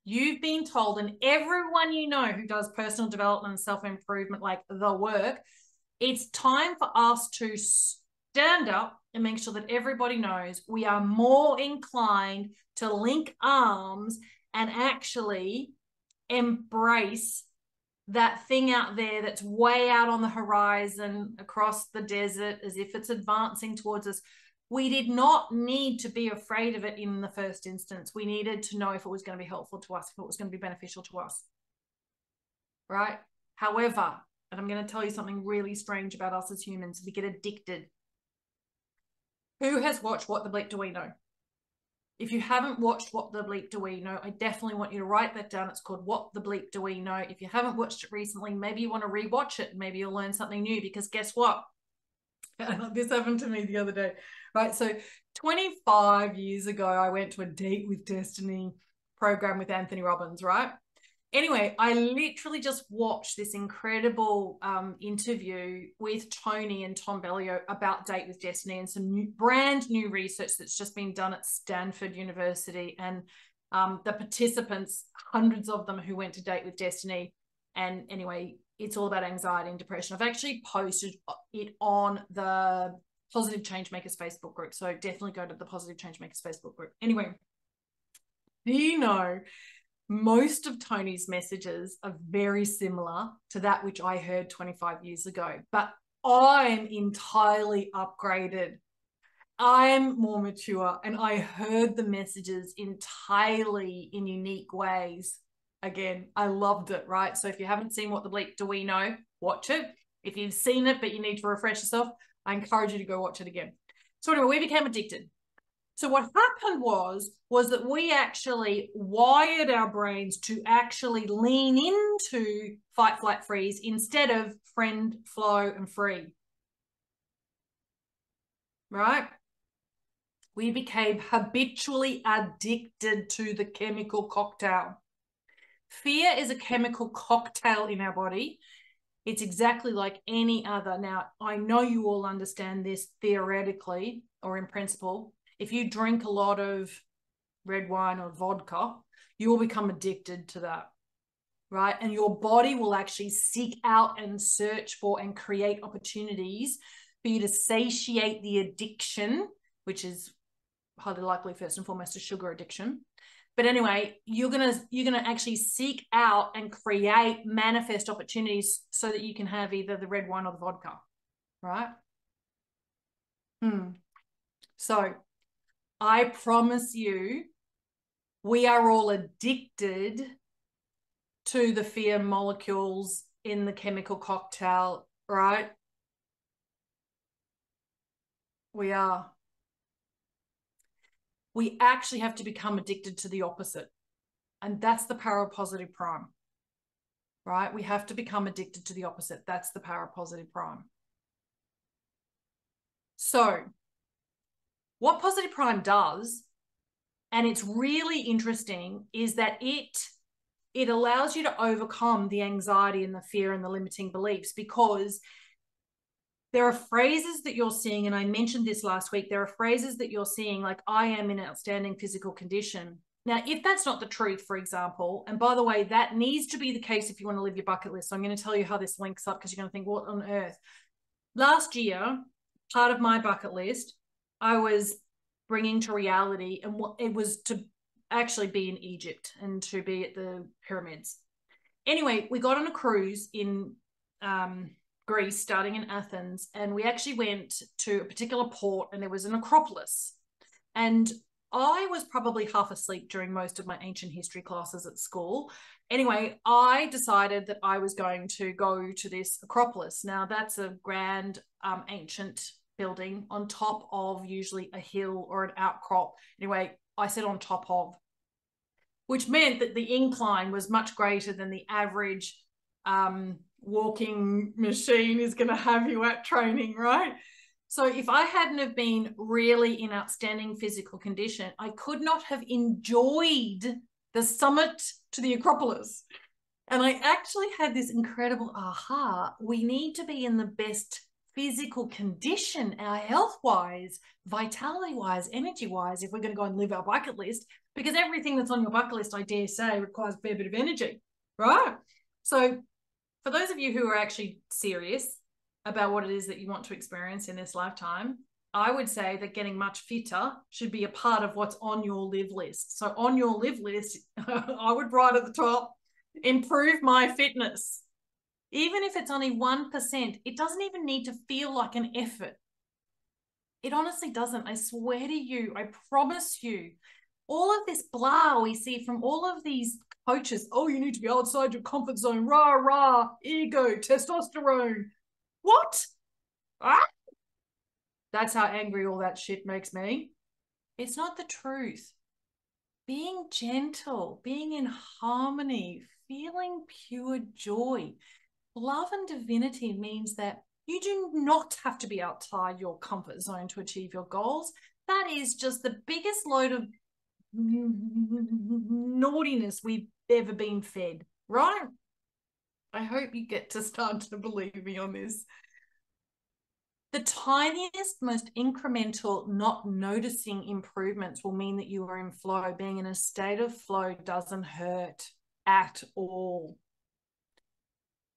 you've been told, and everyone you know who does personal development and self-improvement, like the work. It's time for us to stand up and make sure that everybody knows we are more inclined to link arms and actually embrace that thing out there that's way out on the horizon across the desert as if it's advancing towards us. We did not need to be afraid of it in the first instance. We needed to know if it was going to be helpful to us, if it was going to be beneficial to us, right? However, and I'm going to tell you something really strange about us as humans, we get addicted. Who has watched What the Bleep Do We Know? If you haven't watched What the Bleep Do We Know, I definitely want you to write that down. It's called What the Bleep Do We Know. If you haven't watched it recently, maybe you want to rewatch it. Maybe you'll learn something new, because guess what? This happened to me the other day, right? So 25 years ago, I went to a Date with Destiny program with Anthony Robbins, right? Anyway, I literally just watched this incredible interview with Tony and Tom Bellio about Date with Destiny and some new, brand new research that's just been done at Stanford University, and the participants, hundreds of them who went to Date with Destiny. And anyway, it's all about anxiety and depression. I've actually posted it on the Positive Changemakers Facebook group. So definitely go to the Positive Changemakers Facebook group. Anyway, you know, most of Tony's messages are very similar to that which I heard 25 years ago, but I'm entirely upgraded. I'm more mature, and I heard the messages entirely in unique ways. Again, I loved it, right? So if you haven't seen What the Bleep Do We Know, watch it. If you've seen it but you need to refresh yourself, I encourage you to go watch it again. So anyway, we became addicted. So what happened was that we actually wired our brains to actually lean into fight, flight, freeze instead of friend, flow, and free, right? We became habitually addicted to the chemical cocktail. Fear is a chemical cocktail in our body. It's exactly like any other. Now, I know you all understand this theoretically or in principle. If you drink a lot of red wine or vodka, you will become addicted to that, right? And your body will actually seek out and search for and create opportunities for you to satiate the addiction, which is highly likely first and foremost a sugar addiction. But anyway, you're gonna actually seek out and create, manifest opportunities so that you can have either the red wine or the vodka, right? So I promise you, we are all addicted to the fear molecules in the chemical cocktail, right? We are. We actually have to become addicted to the opposite. And that's the power of Positive Prime, right? We have to become addicted to the opposite. That's the power of Positive Prime. So what Positive Prime does, and it's really interesting, is that it allows you to overcome the anxiety and the fear and the limiting beliefs, because There are phrases that you're seeing, and I mentioned this last week, there are phrases that you're seeing like, I am in outstanding physical condition. Now, if that's not the truth, for example, and by the way, that needs to be the case if you want to live your bucket list. So I'm going to tell you how this links up because you're going to think, what on earth? Last year, part of my bucket list, I was bringing to reality, and what it was to actually be in Egypt and to be at the pyramids. Anyway, we got on a cruise in Greece, starting in Athens, and we actually went to a particular port, and there was an Acropolis. And I was probably half asleep during most of my ancient history classes at school. Anyway, I decided that I was going to go to this Acropolis. Now, that's a grand ancient building on top of usually a hill or an outcrop. Anyway, I said on top of, which meant that the incline was much greater than the average walking machine is going to have you at training, right? So if I hadn't have been really in outstanding physical condition, I could not have enjoyed the summit to the Acropolis. And I actually had this incredible aha, we need to be in the best physical condition, our health-wise, vitality-wise, energy-wise, if we're going to go and live our bucket list, because everything that's on your bucket list, I dare say, requires a fair bit of energy, right? So for those of you who are actually serious about what it is that you want to experience in this lifetime, I would say that getting much fitter should be a part of what's on your live list. So on your live list, I would write at the top, improve my fitness. Even if it's only 1%, it doesn't even need to feel like an effort. It honestly doesn't. I swear to you, I promise you, all of this blah we see from all of these coaches, oh, you need to be outside your comfort zone, rah, rah, ego, testosterone. What? Ah! That's how angry all that shit makes me. It's not the truth. Being gentle, being in harmony, feeling pure joy. Love and divinity means that you do not have to be outside your comfort zone to achieve your goals. That is just the biggest load of naughtiness we've ever been fed, right? I hope you get to start to believe me on this. The tiniest, most incremental, not noticing improvements will mean that you are in flow. Being in a state of flow doesn't hurt at all.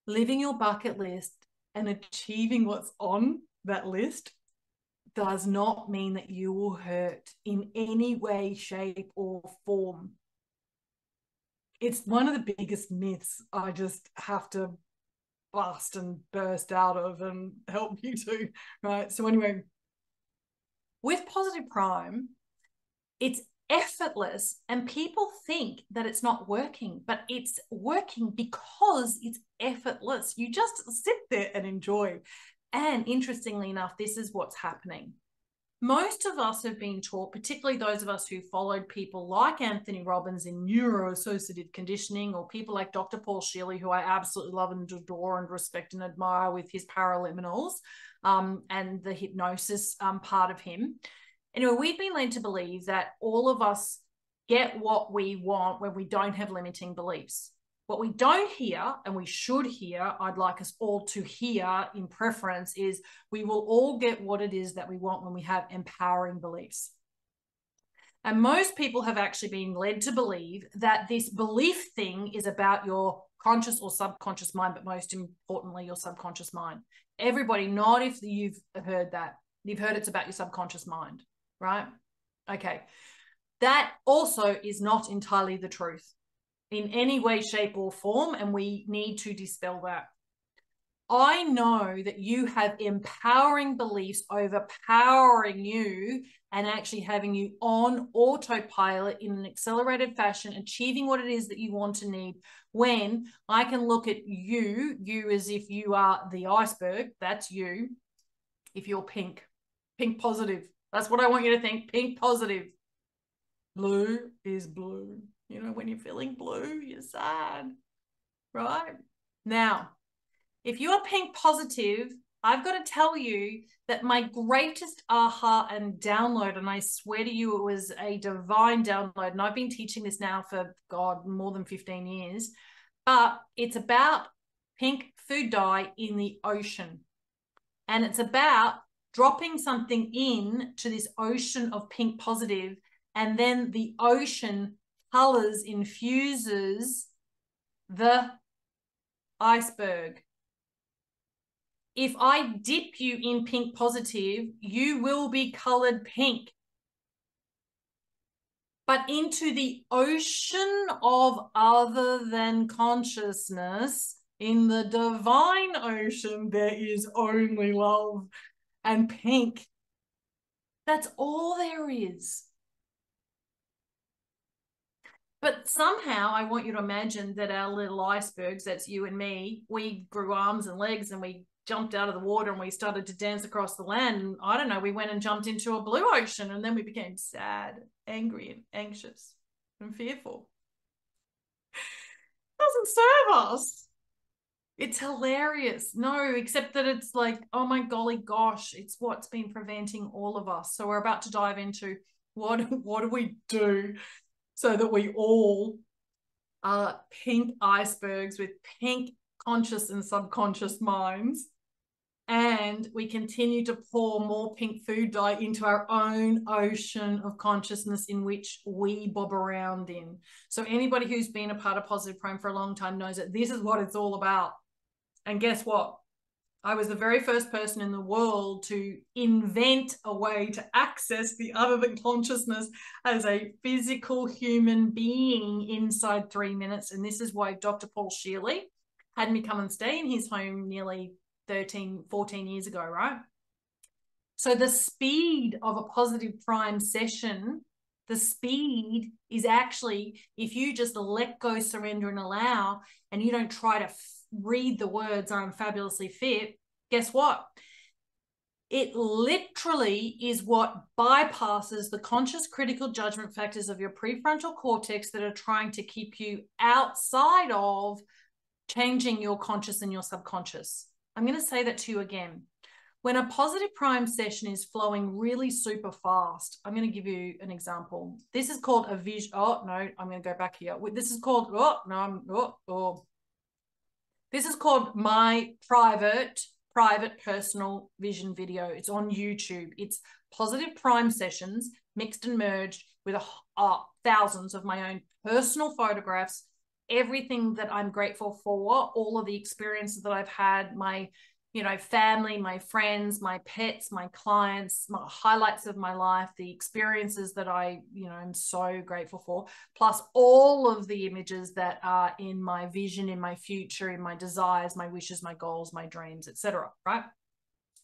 Living your bucket list and achieving what's on that list does not mean that you will hurt in any way, shape, or form. It's one of the biggest myths I just have to bust and burst out of and help you to, right? So anyway, with Positive Prime, it's effortless, and people think that it's not working, but it's working because it's effortless. You just sit there and enjoy. And interestingly enough, this is what's happening. Most of us have been taught, particularly those of us who followed people like Anthony Robbins in neuroassociative conditioning, or people like Dr. Paul Shealy, who I absolutely love and adore and respect and admire with his paraliminals and the hypnosis part of him. Anyway, we've been led to believe that all of us get what we want when we don't have limiting beliefs. What we don't hear, and we should hear, I'd like us all to hear in preference, is we will all get what it is that we want when we have empowering beliefs. And most people have actually been led to believe that this belief thing is about your conscious or subconscious mind, but most importantly, your subconscious mind. Everybody, not if you've heard that. You've heard it's about your subconscious mind. Right? Okay. That also is not entirely the truth in any way, shape, or form, and we need to dispel that. I know that you have empowering beliefs overpowering you and actually having you on autopilot in an accelerated fashion, achieving what it is that you want to need, when I can look at you as if you are the iceberg. That's you. If you're pink positive, that's what I want you to think. Pink positive. Blue is blue. You know, when you're feeling blue, you're sad, right? Now, if you are pink positive, I've got to tell you that my greatest aha and download, and I swear to you, it was a divine download. And I've been teaching this now for, God, more than 15 years. But it's about pink food dye in the ocean. And it's about dropping something in to this ocean of pink positive, and then the ocean colors infuses the iceberg. If I dip you in pink positive, you will be colored pink. But into the ocean of other than consciousness, in the divine ocean, there is only love and pink. That's all there is. But somehow I want you to imagine that our little icebergs, that's you and me, we grew arms and legs and we jumped out of the water and we started to dance across the land. And I don't know, we went and jumped into a blue ocean, and then we became sad, angry, and anxious and fearful. It doesn't serve us. It's hilarious. No, except that it's like, oh my golly gosh, it's what's been preventing all of us. So we're about to dive into what do we do so that we all are pink icebergs with pink conscious and subconscious minds, and we continue to pour more pink food dye into our own ocean of consciousness in which we bob around in. So anybody who's been a part of Positive Prime for a long time knows that this is what it's all about. And guess what? I was the very first person in the world to invent a way to access the other than consciousness as a physical human being inside 3 minutes. And this is why Dr. Paul Shearley had me come and stay in his home nearly 13, 14 years ago, right? So the speed of a Positive Prime session, the speed is actually, if you just let go, surrender, and allow, and you don't try to read the words, I'm fabulously fit, guess what? It literally is what bypasses the conscious critical judgment factors of your prefrontal cortex that are trying to keep you outside of changing your conscious and your subconscious. I'm going to say that to you again. When a Positive Prime session is flowing really super fast, I'm going to give you an example. This is called a visual. Oh, no, I'm going to go back here. This is called, oh, no, I'm, oh, oh. This is called my private personal vision video. It's on YouTube. It's Positive Prime sessions mixed and merged with thousands of my own personal photographs, everything that I'm grateful for, all of the experiences that I've had, my, you know, family, my friends, my pets, my clients, my highlights of my life, the experiences that I, you know, I'm so grateful for, plus all of the images that are in my vision, in my future, in my desires, my wishes, my goals, my dreams, etc. Right?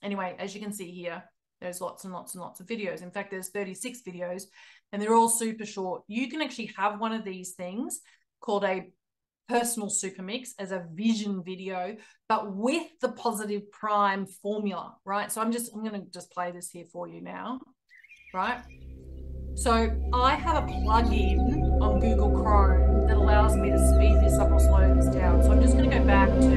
Anyway, as you can see here, there's lots and lots and lots of videos. In fact, there's 36 videos, and they're all super short. You can actually have one of these things called a personal super mix as a vision video, but with the Positive Prime formula, right? So I'm going to just play this here for you now, right? So I have a plugin on Google Chrome that allows me to speed this up or slow this down. So I'm just going to go back to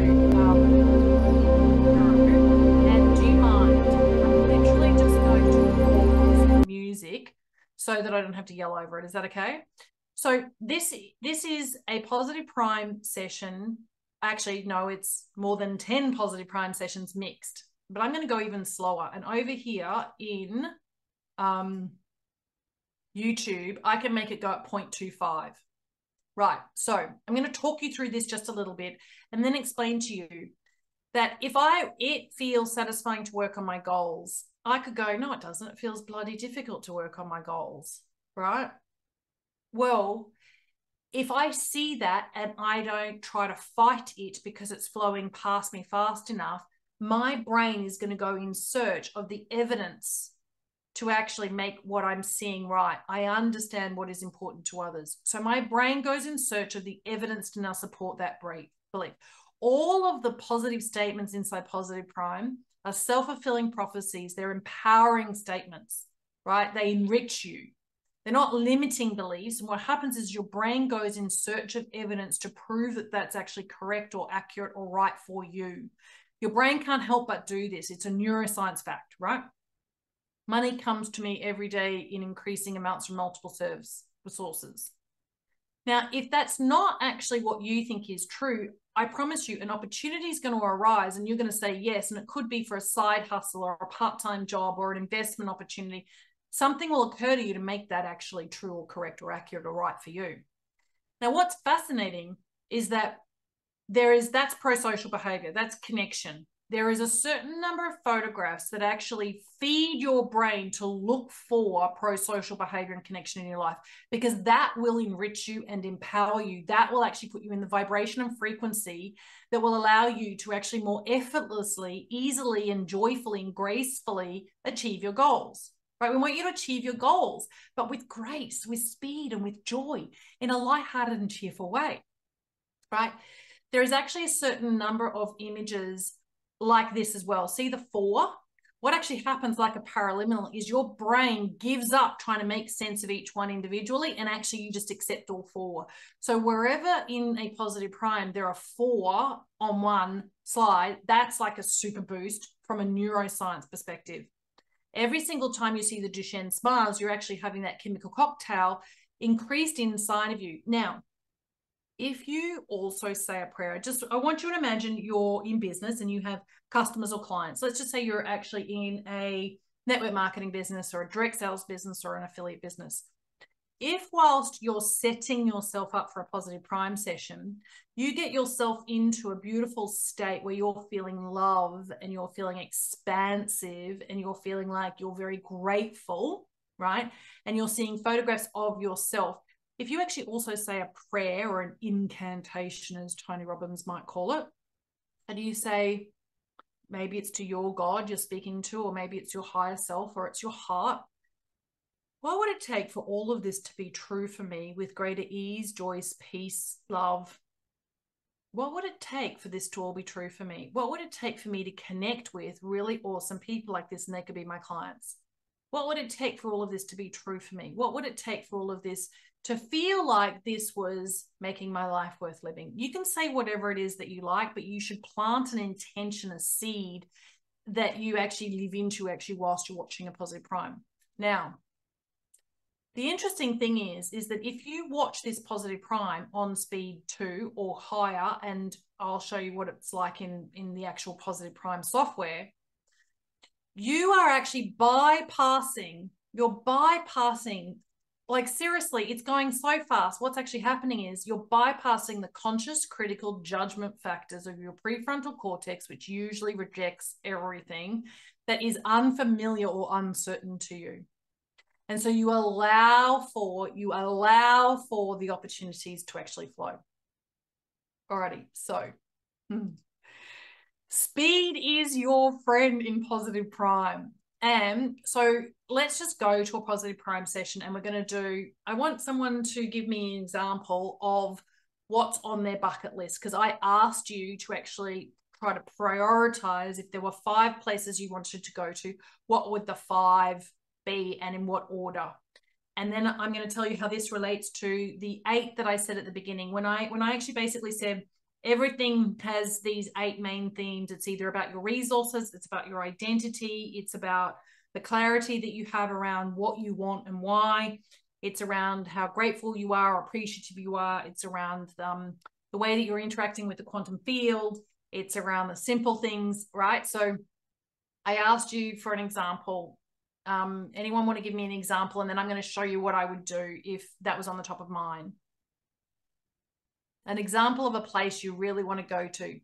and do you mind? I'm literally just going to pause the music so that I don't have to yell over it. Is that okay? So this is a Positive Prime session. Actually, no, it's more than 10 Positive Prime sessions mixed, but I'm going to go even slower. And over here in YouTube, I can make it go at 0.25. Right, so I'm going to talk you through this just a little bit and then explain to you that if it feels satisfying to work on my goals, I could go, no, it doesn't. It feels bloody difficult to work on my goals, right? Well, if I see that and I don't try to fight it because it's flowing past me fast enough, my brain is going to go in search of the evidence to actually make what I'm seeing right. I understand what is important to others. So my brain goes in search of the evidence to now support that belief. All of the positive statements inside Positive Prime are self-fulfilling prophecies. They're empowering statements, right? They enrich you. They're not limiting beliefs. And what happens is your brain goes in search of evidence to prove that that's actually correct or accurate or right for you. Your brain can't help but do this. It's a neuroscience fact, right? Money comes to me every day in increasing amounts from multiple sources. Now, if that's not actually what you think is true, I promise you an opportunity is going to arise and you're going to say yes. And it could be for a side hustle or a part-time job or an investment opportunity. Something will occur to you to make that actually true or correct or accurate or right for you. Now, what's fascinating is that that's pro-social behavior, that's connection. There is a certain number of photographs that actually feed your brain to look for pro-social behavior and connection in your life, because that will enrich you and empower you. That will actually put you in the vibration and frequency that will allow you to actually more effortlessly, easily and joyfully and gracefully achieve your goals. Right? We want you to achieve your goals, but with grace, with speed and with joy in a lighthearted and cheerful way. Right? There is actually a certain number of images like this as well. See the 4? What actually happens like a paraliminal is your brain gives up trying to make sense of each one individually, and actually you just accept all 4. So wherever in a positive prime there are 4 on one slide, that's like a super boost from a neuroscience perspective. Every single time you see the Duchenne smiles, you're actually having that chemical cocktail increased inside of you. Now, if you also say a prayer, I want you to imagine you're in business and you have customers or clients. Let's just say you're actually in a network marketing business or a direct sales business or an affiliate business. If whilst you're setting yourself up for a positive prime session, you get yourself into a beautiful state where you're feeling love and you're feeling expansive and you're feeling like you're very grateful, right? And you're seeing photographs of yourself. If you actually also say a prayer or an incantation, as Tony Robbins might call it, and you say, maybe it's to your God you're speaking to, or maybe it's your higher self, or it's your heart. What would it take for all of this to be true for me with greater ease, joy, peace, love? What would it take for this to all be true for me? What would it take for me to connect with really awesome people like this, and they could be my clients? What would it take for all of this to be true for me? What would it take for all of this to feel like this was making my life worth living? You can say whatever it is that you like, but you should plant an intention, a seed that you actually live into actually whilst you're watching a positive prime. Now, the interesting thing is that if you watch this positive prime on speed 2 or higher, and I'll show you what it's like in the actual positive prime software, you are actually bypassing, like seriously, it's going so fast. What's actually happening is you're bypassing the conscious critical judgment factors of your prefrontal cortex, which usually rejects everything that is unfamiliar or uncertain to you. And so you allow for the opportunities to actually flow. Alrighty, so speed is your friend in positive prime. And so let's just go to a positive prime session, and we're going to do, I want someone to give me an example of what's on their bucket list, because I asked you to actually try to prioritize if there were 5 places you wanted to go to, what would the 5 be and in what order? And then I'm going to tell you how this relates to the 8 that I said at the beginning. When I actually basically said everything has these 8 main themes, it's either about your resources, it's about your identity, it's about the clarity that you have around what you want and why, it's around how grateful you are, appreciative you are, it's around the way that you're interacting with the quantum field, it's around the simple things, right? So I asked you for an example. Anyone want to give me an example? And then I'm going to show you what I would do if that was on the top of mine. An example of a place you really want to go to.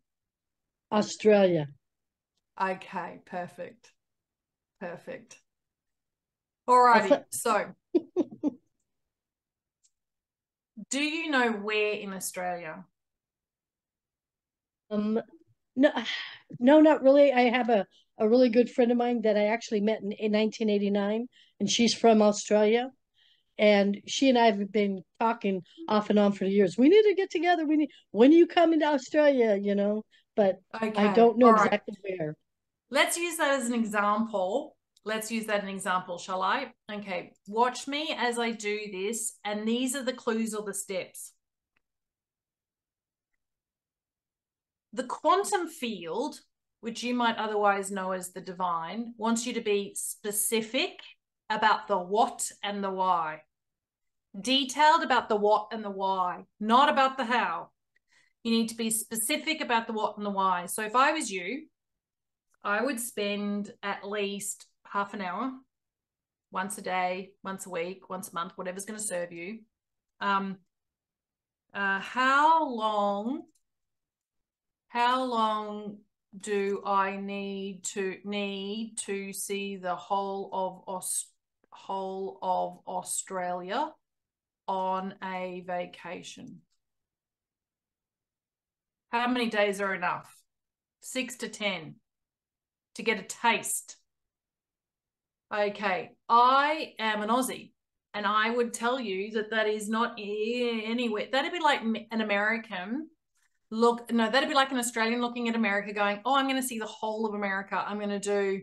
Australia. Okay, perfect. Perfect. All righty. So do you know where in Australia? No, not really. I have a really good friend of mine that I actually met in 1989, and she's from Australia. And she and I have been talking off and on for years. We need to get together. When are you coming to Australia, you know? But okay. I don't know exactly where. Let's use that as an example. Shall I? Okay. Watch me as I do this. And these are the clues or the steps. The quantum field, which you might otherwise know as the divine, wants you to be specific about the what and the why. detailed about the what and the why, not about the how. You need to be specific about the what and the why. So if I was you, I would spend at least half an hour, once a day, once a week, once a month, whatever's going to serve you. How long do I need to see the whole of Australia on a vacation? How many days are enough? 6 to 10 to get a taste. Okay, I am an Aussie, and I would tell you that that is not anywhere. That'd be like an American look. No, that'd be like an Australian looking at America going, oh, I'm going to see the whole of America. I'm going to do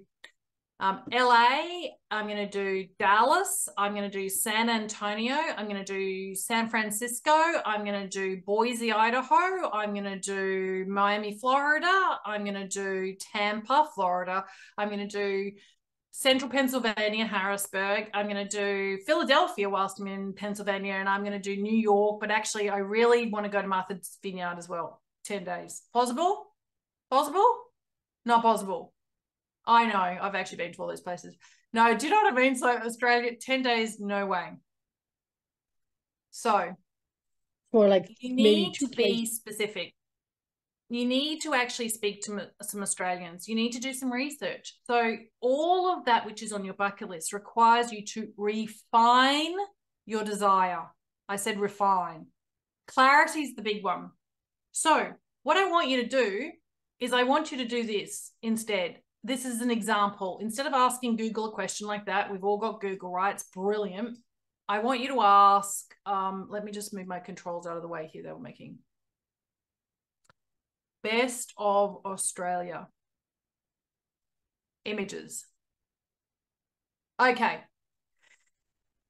LA. I'm going to do Dallas. I'm going to do San Antonio. I'm going to do San Francisco. I'm going to do Boise, Idaho. I'm going to do Miami, Florida. I'm going to do Tampa, Florida. I'm going to do Central Pennsylvania, Harrisburg. I'm going to do Philadelphia whilst I'm in Pennsylvania, and I'm going to do New York, but actually I really want to go to Martha's Vineyard as well. 10 days. Possible? Possible? Not possible. I know. I've actually been to all those places. No, do you know what I mean? So Australia, 10 days, no way. So or like you need to be specific. You need to actually speak to some Australians. You need to do some research. So all of that which is on your bucket list requires you to refine your desire. I said refine. Clarity is the big one. So what I want you to do is I want you to do this instead. This is an example. Instead of asking Google a question like that, we've all got Google, right? It's brilliant. I want you to ask, let me just move my controls out of the way here they were making. Best of Australia images. Okay.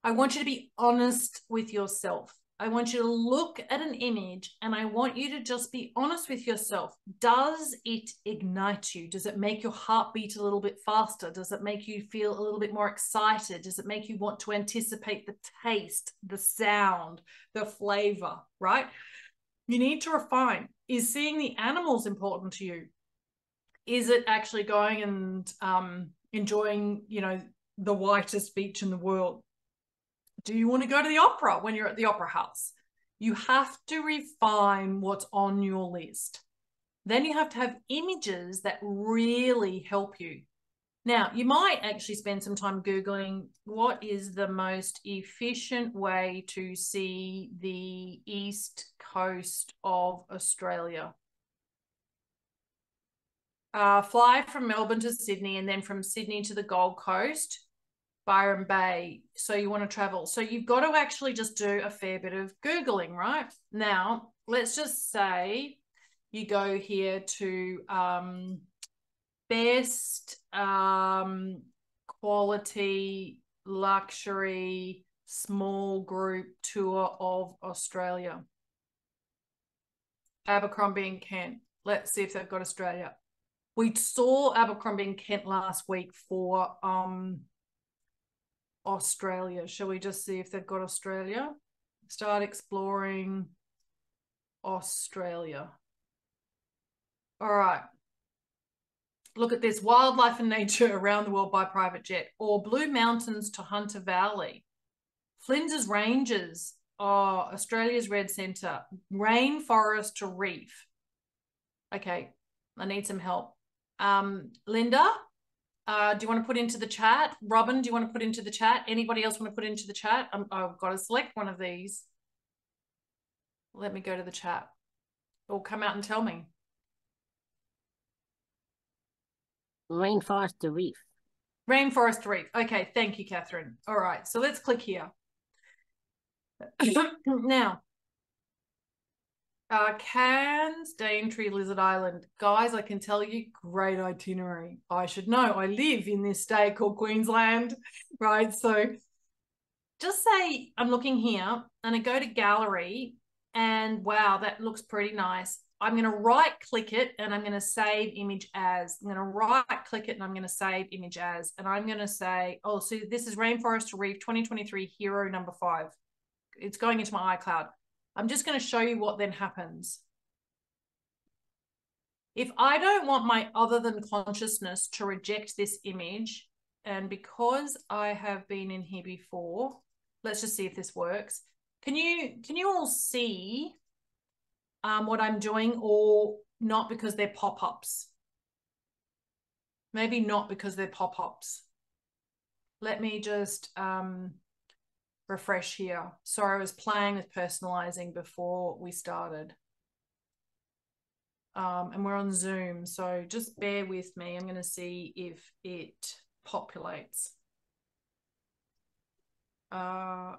I want you to be honest with yourself. I want you to look at an image and I want you to just be honest with yourself. Does it ignite you? Does it make your heart beat a little bit faster? Does it make you feel a little bit more excited? Does it make you want to anticipate the taste, the sound, the flavor, right? You need to refine. Is seeing the animals important to you? Is it actually going and enjoying, you know, the whitest beach in the world? Do you want to go to the opera when you're at the opera house? You have to refine what's on your list. Then you have to have images that really help you. Now, you might actually spend some time Googling what is the most efficient way to see the east coast of Australia. Fly from Melbourne to Sydney and then from Sydney to the Gold Coast, Byron Bay. So you want to travel. So you've got to actually just do a fair bit of Googling, right? Now, let's just say you go here to best quality luxury small group tour of Australia. Abercrombie and Kent. Let's see if they've got Australia. We saw Abercrombie and Kent last week for Australia. Shall we just see if they've got Australia? Start exploring Australia. All right. Look at this, wildlife and nature around the world by private jet, or Blue Mountains to Hunter Valley, Flinders Ranges, Australia's Red Centre, rainforest to reef. Okay, I need some help. Linda, do you want to put into the chat? Robin, do you want to put into the chat? Anybody else want to put into the chat? I've got to select one of these. Let me go to the chat. Or come out and tell me. Rainforest to reef. Rainforest to reef. Okay, thank you, Catherine. All right, so let's click here. Now, Cairns, Daintree, Lizard Island. Guys, I can tell you, great itinerary. I should know. I live in this state called Queensland, right? So just say I'm looking here and I go to gallery and wow, that looks pretty nice. I'm going to right click it and I'm going to save image as. I'm going to right click it and I'm going to save image as. And I'm going to say, oh, so this is Rainforest to Reef 2023 Hero number 5. it's going into my iCloud. I'm just going to show you what then happens. If I don't want my other than consciousness to reject this image, and because I have been in here before, let's just see if this works. Can you all see what I'm doing or not, because they're pop-ups? Maybe not because they're pop-ups. Let me just refresh here. So I was playing with personalizing before we started. And we're on Zoom, so just bear with me. I'm going to see if it populates. Upload.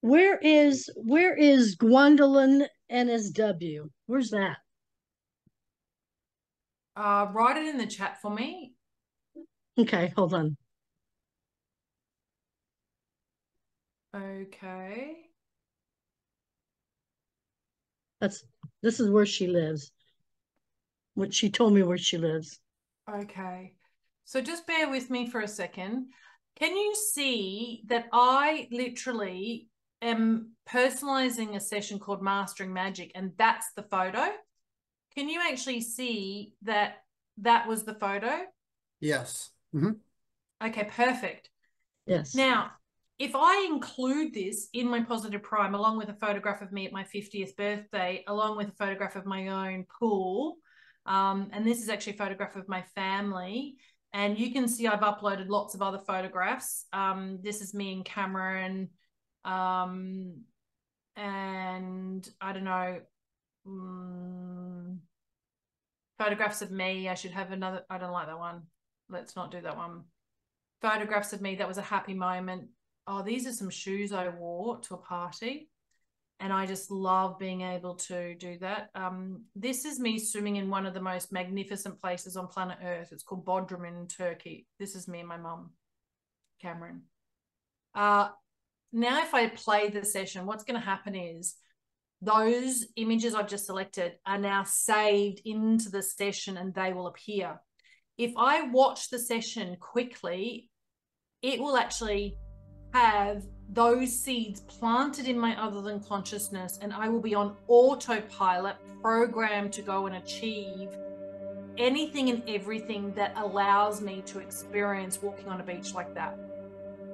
Where is Gwendolyn NSW? Where's that? Write it in the chat for me. Okay, hold on. Okay. This is where she lives. What she told me where she lives. Okay. So just bear with me for a second. Can you see that I literally am personalizing a session called Mastering Magic, and that's the photo? Can you actually see that that was the photo? Yes. Mm-hmm. Okay, perfect. Yes. Now, if I include this in my Positive Prime, along with a photograph of me at my 50th birthday, along with a photograph of my own pool, and this is actually a photograph of my family, and you can see I've uploaded lots of other photographs. This is me and Cameron, and I don't know, photographs of me. I should have another. I don't like that one. Let's not do that one. Photographs of me. That was a happy moment. Oh, these are some shoes I wore to a party. And I just love being able to do that. This is me swimming in one of the most magnificent places on planet Earth. It's called Bodrum in Turkey. This is me and my mum, Cameron. Now if I play the session, what's going to happen is those images I've just selected are now saved into the session and they will appear. If I watch the session quickly, it will actually have those seeds planted in my other than consciousness, and I will be on autopilot, programmed to go and achieve anything and everything that allows me to experience walking on a beach like that.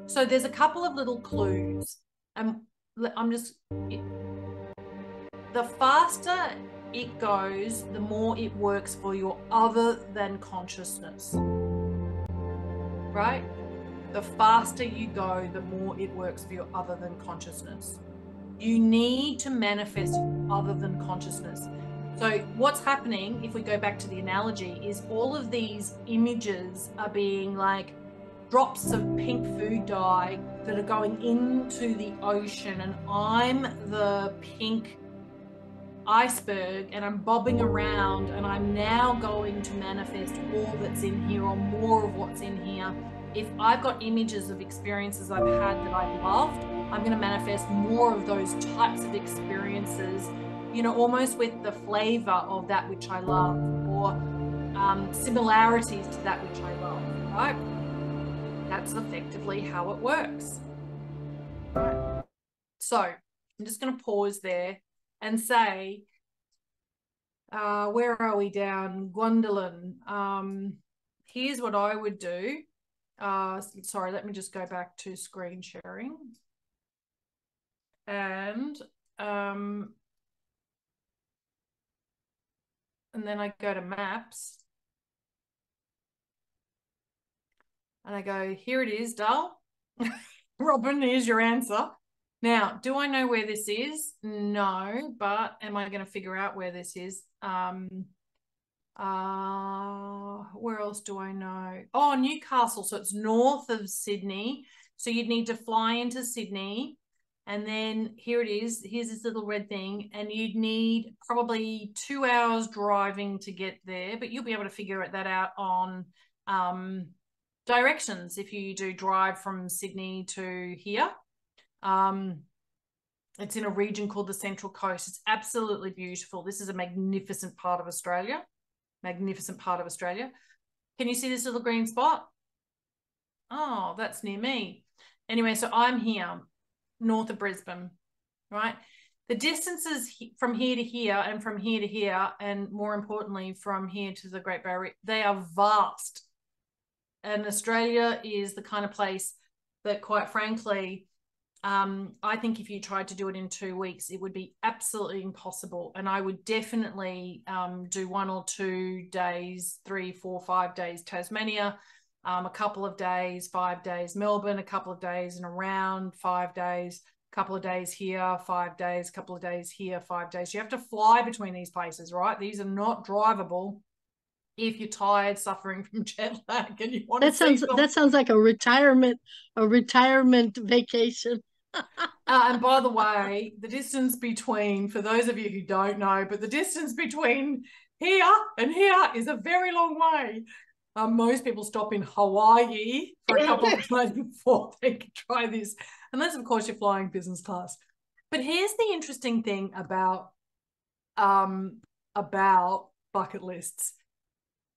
So there's a couple of little clues, and the faster it goes, the more it works for your other than consciousness, right? The faster you go, the more it works for your other than consciousness. You need to manifest your other than consciousness. So what's happening, if we go back to the analogy, is all of these images are being like drops of pink food dye that are going into the ocean, and I'm the pink iceberg and I'm bobbing around, and I'm now going to manifest all that's in here or more of what's in here. If I've got images of experiences I've had that I loved, I'm going to manifest more of those types of experiences, you know, almost with the flavor of that which I love, or similarities to that which I love, right? That's effectively how it works. Right. So I'm just going to pause there and say, where are we down? Gwendolyn, here's what I would do. Sorry, let me just go back to screen sharing. And then I go to maps. And I go, here it is, Dal. Robin, here's your answer. Now, do I know where this is? No, but am I going to figure out where this is? Where else do I know? Oh, Newcastle. So it's north of Sydney. So you'd need to fly into Sydney, and then here it is. Here's this little red thing, and you'd need probably 2 hours driving to get there, but you'll be able to figure that out on directions if you do drive from Sydney to here. It's in a region called the Central Coast. It's absolutely beautiful. This is a magnificent part of Australia. Magnificent part of Australia. Can you see this little green spot? Oh, that's near me. Anyway, so I'm here, north of Brisbane, right? The distances from here to here and from here to here, and more importantly, from here to the Great Barrier, they are vast. And Australia is the kind of place that, quite frankly, I think if you tried to do it in 2 weeks, it would be absolutely impossible. And I would definitely do 1 or 2 days, 3, 4, 5 days Tasmania, a couple of days, 5 days Melbourne, a couple of days and around, 5 days, a couple of days here, 5 days, a couple of days here, 5 days. You have to fly between these places, right? These are not drivable. If you're tired, suffering from jet lag, and you want to that sounds like a retirement vacation. And by the way, the distance between, for those of you who don't know, but the distance between here and here is a very long way. Most people stop in Hawaii for a couple of times before they can try this, unless of course you're flying business class. But here's the interesting thing about bucket lists.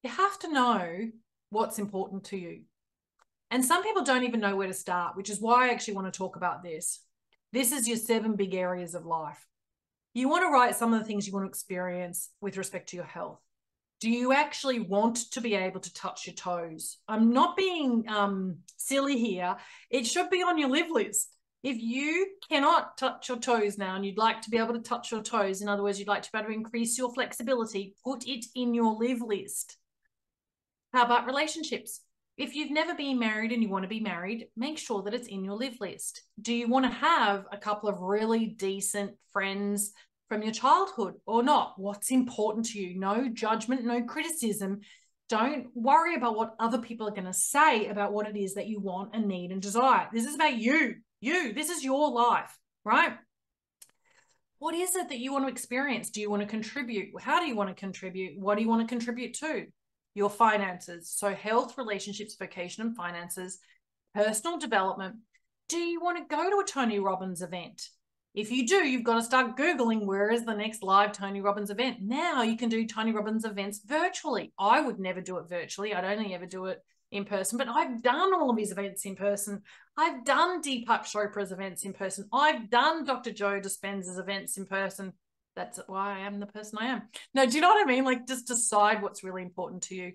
You have to know what's important to you. And some people don't even know where to start, which is why I actually want to talk about this. This is your 7 big areas of life. You want to write some of the things you want to experience with respect to your health. Do you actually want to be able to touch your toes? I'm not being silly here. It should be on your live list. If you cannot touch your toes now and you'd like to be able to touch your toes, in other words, you'd like to be able to increase your flexibility, put it in your live list. How about relationships? If you've never been married and you want to be married, make sure that it's in your live list. Do you want to have a couple of really decent friends from your childhood or not? What's important to you? No judgment, no criticism. Don't worry about what other people are going to say about what it is that you want and need and desire. This is about you. This is your life, right? What is it that you want to experience? Do you want to contribute? How do you want to contribute? What do you want to contribute to? Your finances, so health, relationships, vocation and finances, personal development. Do you want to go to a Tony Robbins event? If you do, you've got to start Googling where is the next live Tony Robbins event. Now you can do Tony Robbins events virtually. I would never do it virtually. I'd only ever do it in person, but I've done all of his events in person. I've done Deepak Chopra's events in person. I've done Dr. Joe Dispenza's events in person. That's why I am the person I am. No, do you know what I mean? Like, just decide what's really important to you.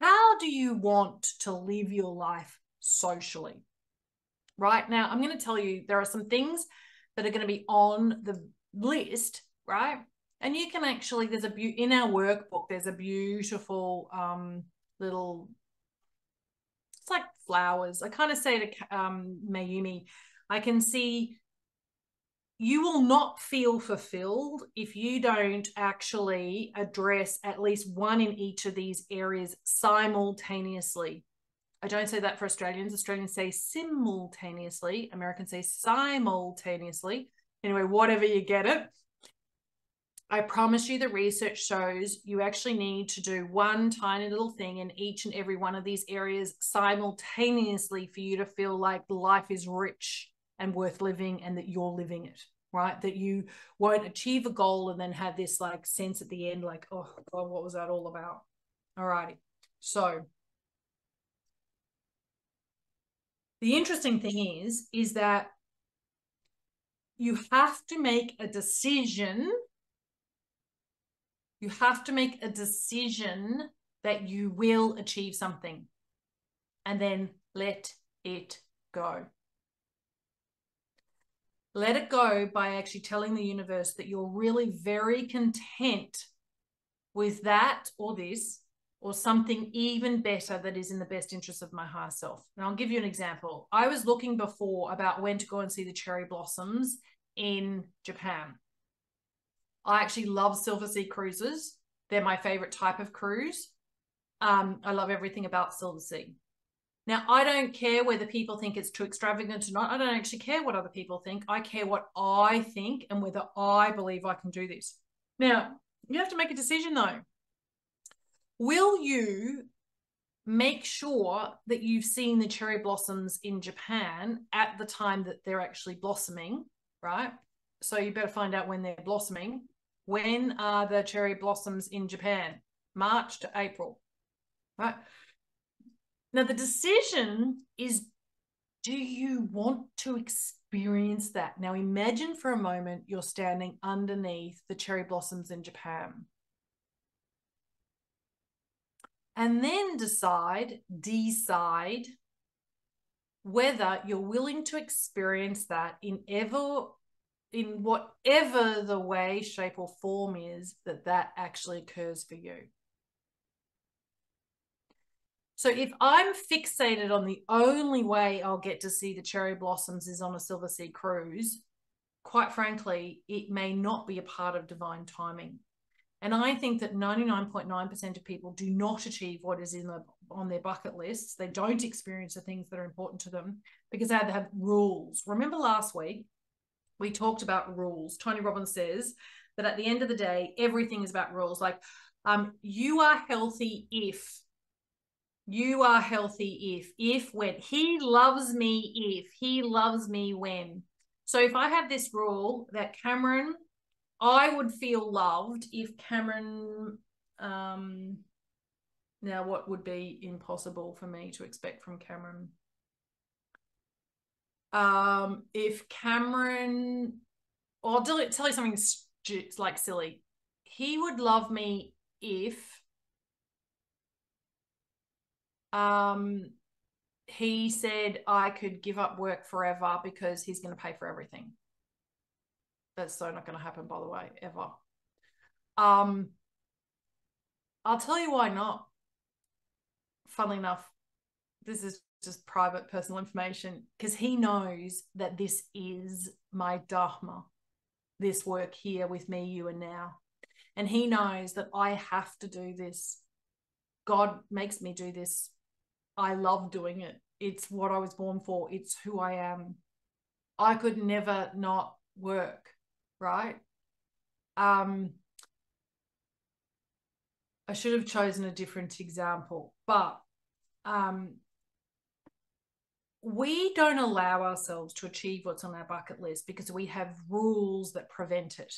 How do you want to live your life socially? Right now, I'm going to tell you there are some things that are going to be on the list, right? And you can actually, there's a in our workbook, there's a beautiful little, it's like flowers. I kind of say to Mayumi, I can see, you will not feel fulfilled if you don't actually address at least one in each of these areas simultaneously. I don't say that for Australians. Australians say simultaneously. Americans say simultaneously. Anyway, whatever, you get it. I promise you the research shows you actually need to do one tiny little thing in each and every one of these areas simultaneously for you to feel like life is rich and worth living, and that you're living it, right? That you won't achieve a goal and then have this like sense at the end, like, oh God, what was that all about? All righty. So the interesting thing is that you have to make a decision. You have to make a decision that you will achieve something and then let it go. Let it go by actually telling the universe that you're really very content with that or this or something even better that is in the best interest of my higher self. And I'll give you an example. I was looking before about when to go and see the cherry blossoms in Japan. I actually love Silver Sea cruises. They're my favorite type of cruise. I love everything about Silver Sea. Now, I don't care whether people think it's too extravagant or not. I don't actually care what other people think. I care what I think and whether I believe I can do this. Now, you have to make a decision though. Will you make sure that you've seen the cherry blossoms in Japan at the time that they're actually blossoming, right? So you better find out when they're blossoming. When are the cherry blossoms in Japan? March to April, right? Now, the decision is, do you want to experience that? Now, imagine for a moment you're standing underneath the cherry blossoms in Japan. And then decide whether you're willing to experience that in whatever the way, shape, or form is that actually occurs for you. So if I'm fixated on the only way I'll get to see the cherry blossoms is on a Silver Sea cruise, quite frankly, it may not be a part of divine timing. And I think that 99.9% of people do not achieve what is on their bucket lists. They don't experience the things that are important to them because they have rules. Remember last week, we talked about rules. Tony Robbins says that at the end of the day, everything is about rules. Like you are healthy if, you are healthy if, when, he loves me if, he loves me when. So if I have this rule that Cameron, I would feel loved if Cameron, now what would be impossible for me to expect from Cameron? If Cameron, or I'll tell you something like silly. He would love me if he said I could give up work forever because he's going to pay for everything. That's so not going to happen, by the way, ever. I'll tell you why not. Funnily enough, this is just private personal information, because he knows that this is my dharma, this work here with me, you, and now. And he knows that I have to do this. God makes me do this. I love doing it. It's what I was born for. It's who I am. I could never not work, right? I should have chosen a different example, but we don't allow ourselves to achieve what's on our bucket list because we have rules that prevent it.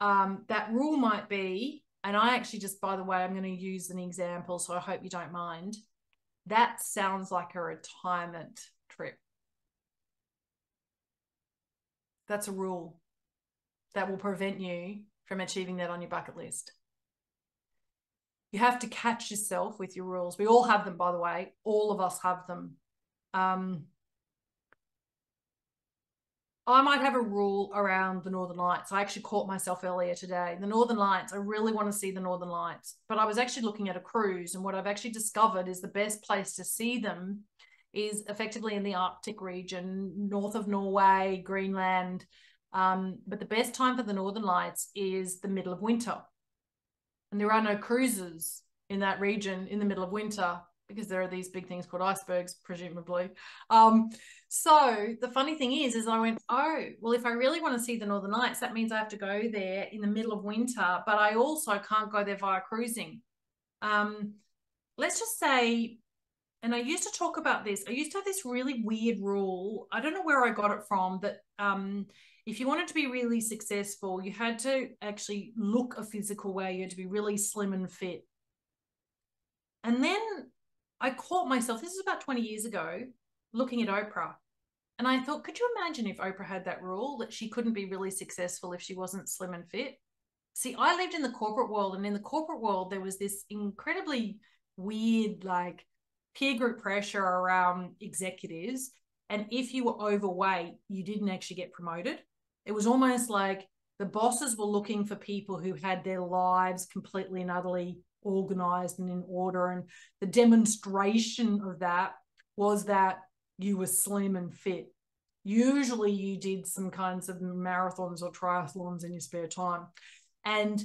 That rule might be, and I actually just, by the way, I'm going to use an example, so I hope you don't mind. That sounds like a retirement trip. That's a rule that will prevent you from achieving that on your bucket list. You have to catch yourself with your rules. We all have them, by the way. All of us have them. I might have a rule around the Northern Lights. I actually caught myself earlier today. The Northern Lights, I really want to see the Northern Lights, but I was actually looking at a cruise, and what I've actually discovered is the best place to see them is effectively in the Arctic region, north of Norway, Greenland. But the best time for the Northern Lights is the middle of winter. And there are no cruises in that region in the middle of winter because there are these big things called icebergs, presumably. So the funny thing is I went, oh, well, if I really want to see the Northern Lights, that means I have to go there in the middle of winter, but I also can't go there via cruising. Let's just say, and I used to talk about this, I used to have this really weird rule. I don't know where I got it from, that if you wanted to be really successful, you had to actually look a physical way. You had to be really slim and fit. And then I caught myself, this is about 20 years ago, looking at Oprah. And I thought, could you imagine if Oprah had that rule that she couldn't be really successful if she wasn't slim and fit? See, I lived in the corporate world, and in the corporate world, there was this incredibly weird, like, peer group pressure around executives. And if you were overweight, you didn't actually get promoted. It was almost like the bosses were looking for people who had their lives completely and utterly organized and in order. And the demonstration of that was that you were slim and fit. Usually you did some kinds of marathons or triathlons in your spare time. And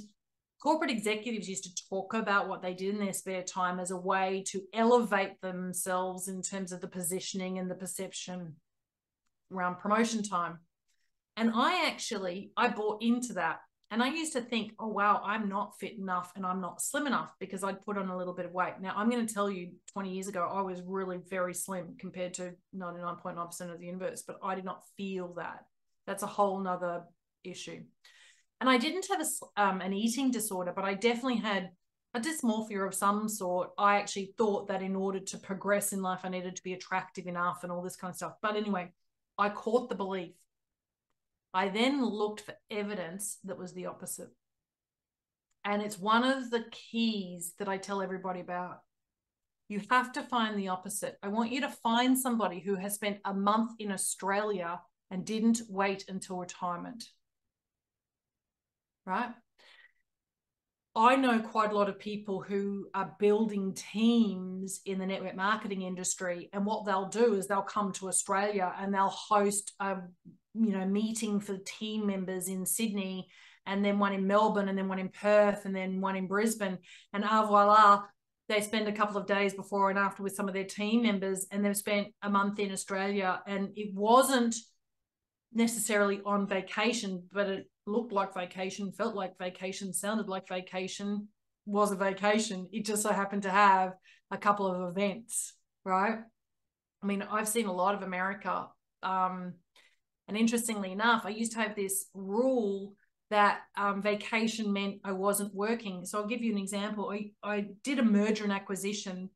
corporate executives used to talk about what they did in their spare time as a way to elevate themselves in terms of the positioning and the perception around promotion time. And I bought into that. And I used to think, oh, wow, I'm not fit enough and I'm not slim enough because I'd put on a little bit of weight. Now, I'm going to tell you 20 years ago, I was really very slim compared to 99.9% of the universe, but I did not feel that. That's a whole nother issue. And I didn't have an eating disorder, but I definitely had a dysmorphia of some sort. I actually thought that in order to progress in life, I needed to be attractive enough and all this kind of stuff. But anyway, I caught the belief. I then looked for evidence that was the opposite. And it's one of the keys that I tell everybody about. You have to find the opposite. I want you to find somebody who has spent a month in Australia and didn't wait until retirement, right? I know quite a lot of people who are building teams in the network marketing industry, and what they'll do is they'll come to Australia and they'll host a meeting for team members in Sydney, and then one in Melbourne, and then one in Perth, and then one in Brisbane, and voila, they spend a couple of days before and after with some of their team members, and they've spent a month in Australia, and it wasn't necessarily on vacation, but it looked like vacation, felt like vacation, sounded like vacation, was a vacation. It just so happened to have a couple of events, right? I mean, I've seen a lot of America. And interestingly enough, I used to have this rule that vacation meant I wasn't working. So I'll give you an example. I did a merger and acquisition,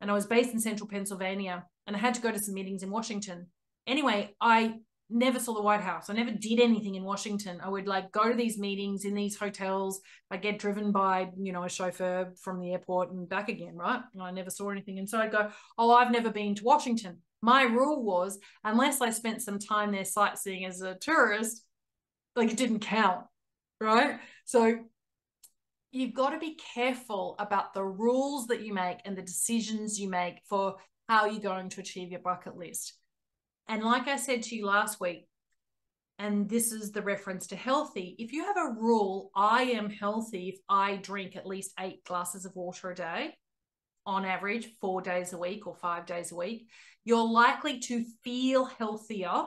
and I was based in central Pennsylvania, and I had to go to some meetings in Washington. Anyway, I never saw the White House. I never did anything in Washington. I would like go to these meetings in these hotels. I get driven by, a chauffeur from the airport and back again, right? And I never saw anything. And so I'd go, oh, I've never been to Washington. My rule was, unless I spent some time there sightseeing as a tourist, like, it didn't count, right? So you've got to be careful about the rules that you make and the decisions you make for how you're going to achieve your bucket list. And like I said to you last week, and this is the reference to healthy, if you have a rule, I am healthy if I drink at least 8 glasses of water a day, on average 4 days a week or 5 days a week, you're likely to feel healthier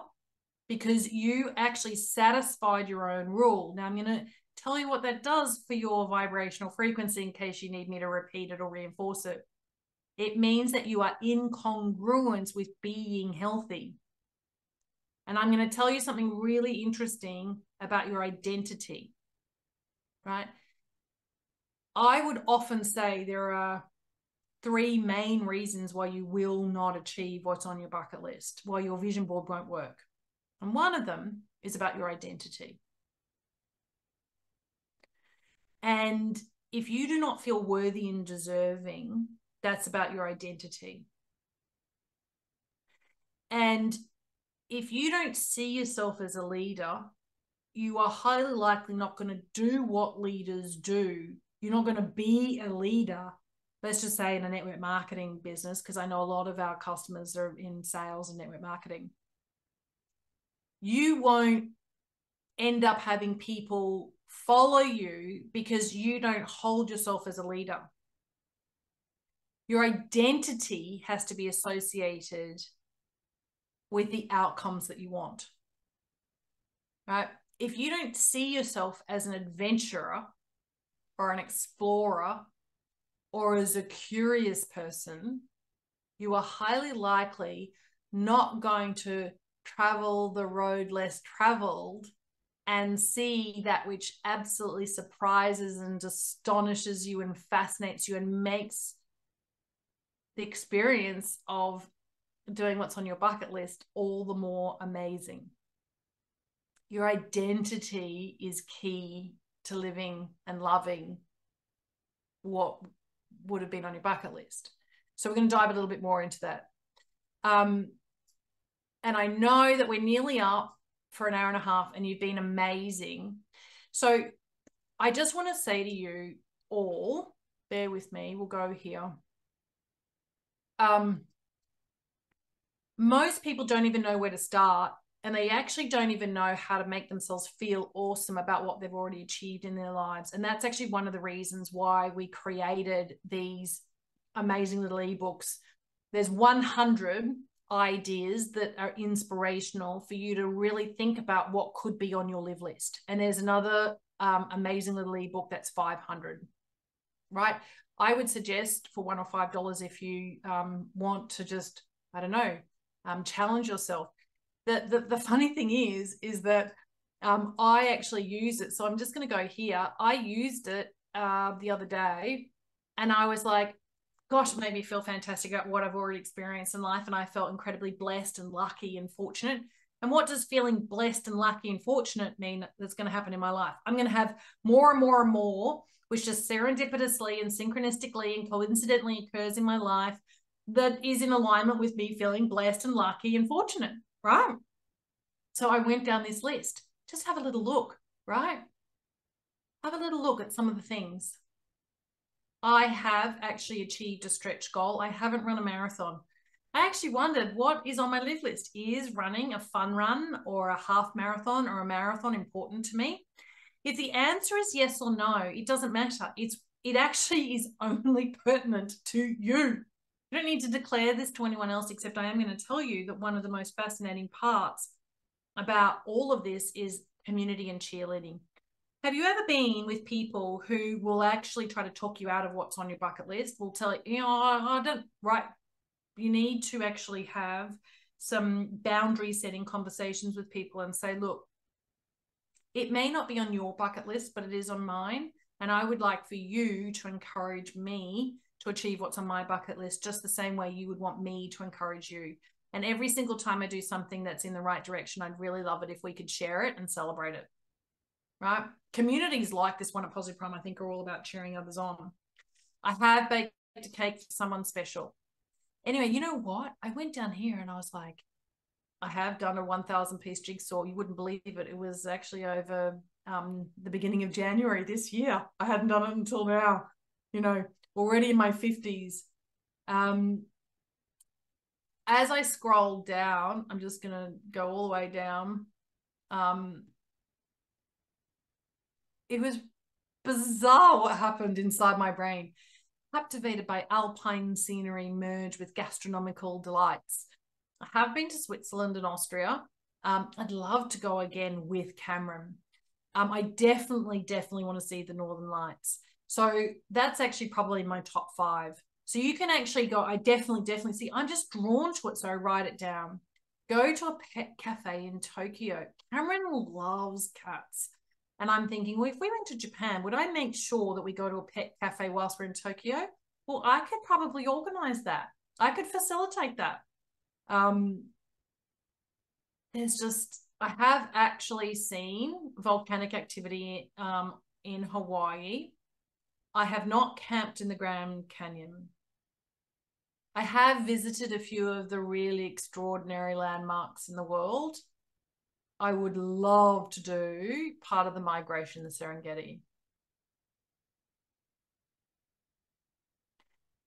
because you actually satisfied your own rule. Now, I'm going to tell you what that does for your vibrational frequency in case you need me to repeat it or reinforce it. It means that you are in congruence with being healthy. And I'm going to tell you something really interesting about your identity, right? I would often say there are 3 main reasons why you will not achieve what's on your bucket list, why your vision board won't work. And one of them is about your identity. And if you do not feel worthy and deserving, that's about your identity. And if you don't see yourself as a leader, you are highly likely not going to do what leaders do. You're not going to be a leader. Let's just say in a network marketing business, because I know a lot of our customers are in sales and network marketing. You won't end up having people follow you because you don't hold yourself as a leader. Your identity has to be associated with the outcomes that you want, right? If you don't see yourself as an adventurer or an explorer, or as a curious person, you are highly likely not going to travel the road less traveled and see that which absolutely surprises and astonishes you and fascinates you and makes the experience of doing what's on your bucket list all the more amazing. Your identity is key to living and loving what would have been on your bucket list. So we're going to dive a little bit more into that. And I know that we're nearly up for an hour and a half, and you've been amazing. So I just want to say to you all, bear with me, we'll go here. Most people don't even know where to start, and they actually don't even know how to make themselves feel awesome about what they've already achieved in their lives. And that's actually one of the reasons why we created these amazing little ebooks. There's 100 ideas that are inspirational for you to really think about what could be on your live list. And there's another amazing little ebook that's 500, right? I would suggest for $1 or $5 if you want to just, I don't know, challenge yourself. The funny thing is that I actually use it. So I'm just going to go here. I used it the other day And I was like, gosh, it made me feel fantastic about what I've already experienced in life. And I felt incredibly blessed and lucky and fortunate. And what does feeling blessed and lucky and fortunate mean that's going to happen in my life? I'm going to have more and more and more, which just serendipitously and synchronistically and coincidentally occurs in my life that is in alignment with me feeling blessed and lucky and fortunate, right? So I went down this list. Just have a little look, right? Have a little look at some of the things. I have actually achieved a stretch goal. I haven't run a marathon. I actually wondered what is on my live list. Is running a fun run or a half marathon or a marathon important to me? If the answer is yes or no, it doesn't matter. It actually is only pertinent to you. You don't need to declare this to anyone else, except I am going to tell you that one of the most fascinating parts about all of this is community and cheerleading. Have you ever been with people who will actually try to talk you out of what's on your bucket list? Will tell you, I don't, right? You need to actually have some boundary setting conversations with people and say, look, it may not be on your bucket list, but it is on mine. And I would like for you to encourage me to achieve what's on my bucket list, just the same way you would want me to encourage you. And every single time I do something that's in the right direction, I'd really love it if we could share it and celebrate it. Right? Communities like this one at Positive Prime, I think, are all about cheering others on. I have baked a cake for someone special. Anyway, you know what? I went down here and I was like, I have done a 1,000-piece jigsaw. You wouldn't believe it. It was actually over the beginning of January this year. I hadn't done it until now, you know, already in my 50s. As I scroll down, I'm just going to go all the way down. It was bizarre what happened inside my brain. Captivated by alpine scenery merged with gastronomical delights. I have been to Switzerland and Austria. I'd love to go again with Cameron. I definitely want to see the Northern Lights. So that's actually probably my top 5. So you can actually go, I definitely see, I'm just drawn to it. So I write it down. Go to a pet cafe in Tokyo. Cameron loves cats. And I'm thinking, well, if we went to Japan, would I make sure that we go to a pet cafe whilst we're in Tokyo? Well, I could probably organize that. I could facilitate that. There's just, I have actually seen volcanic activity in Hawaii. I have not camped in the Grand Canyon. I have visited a few of the really extraordinary landmarks in the world. I would love to do part of the migration, the Serengeti.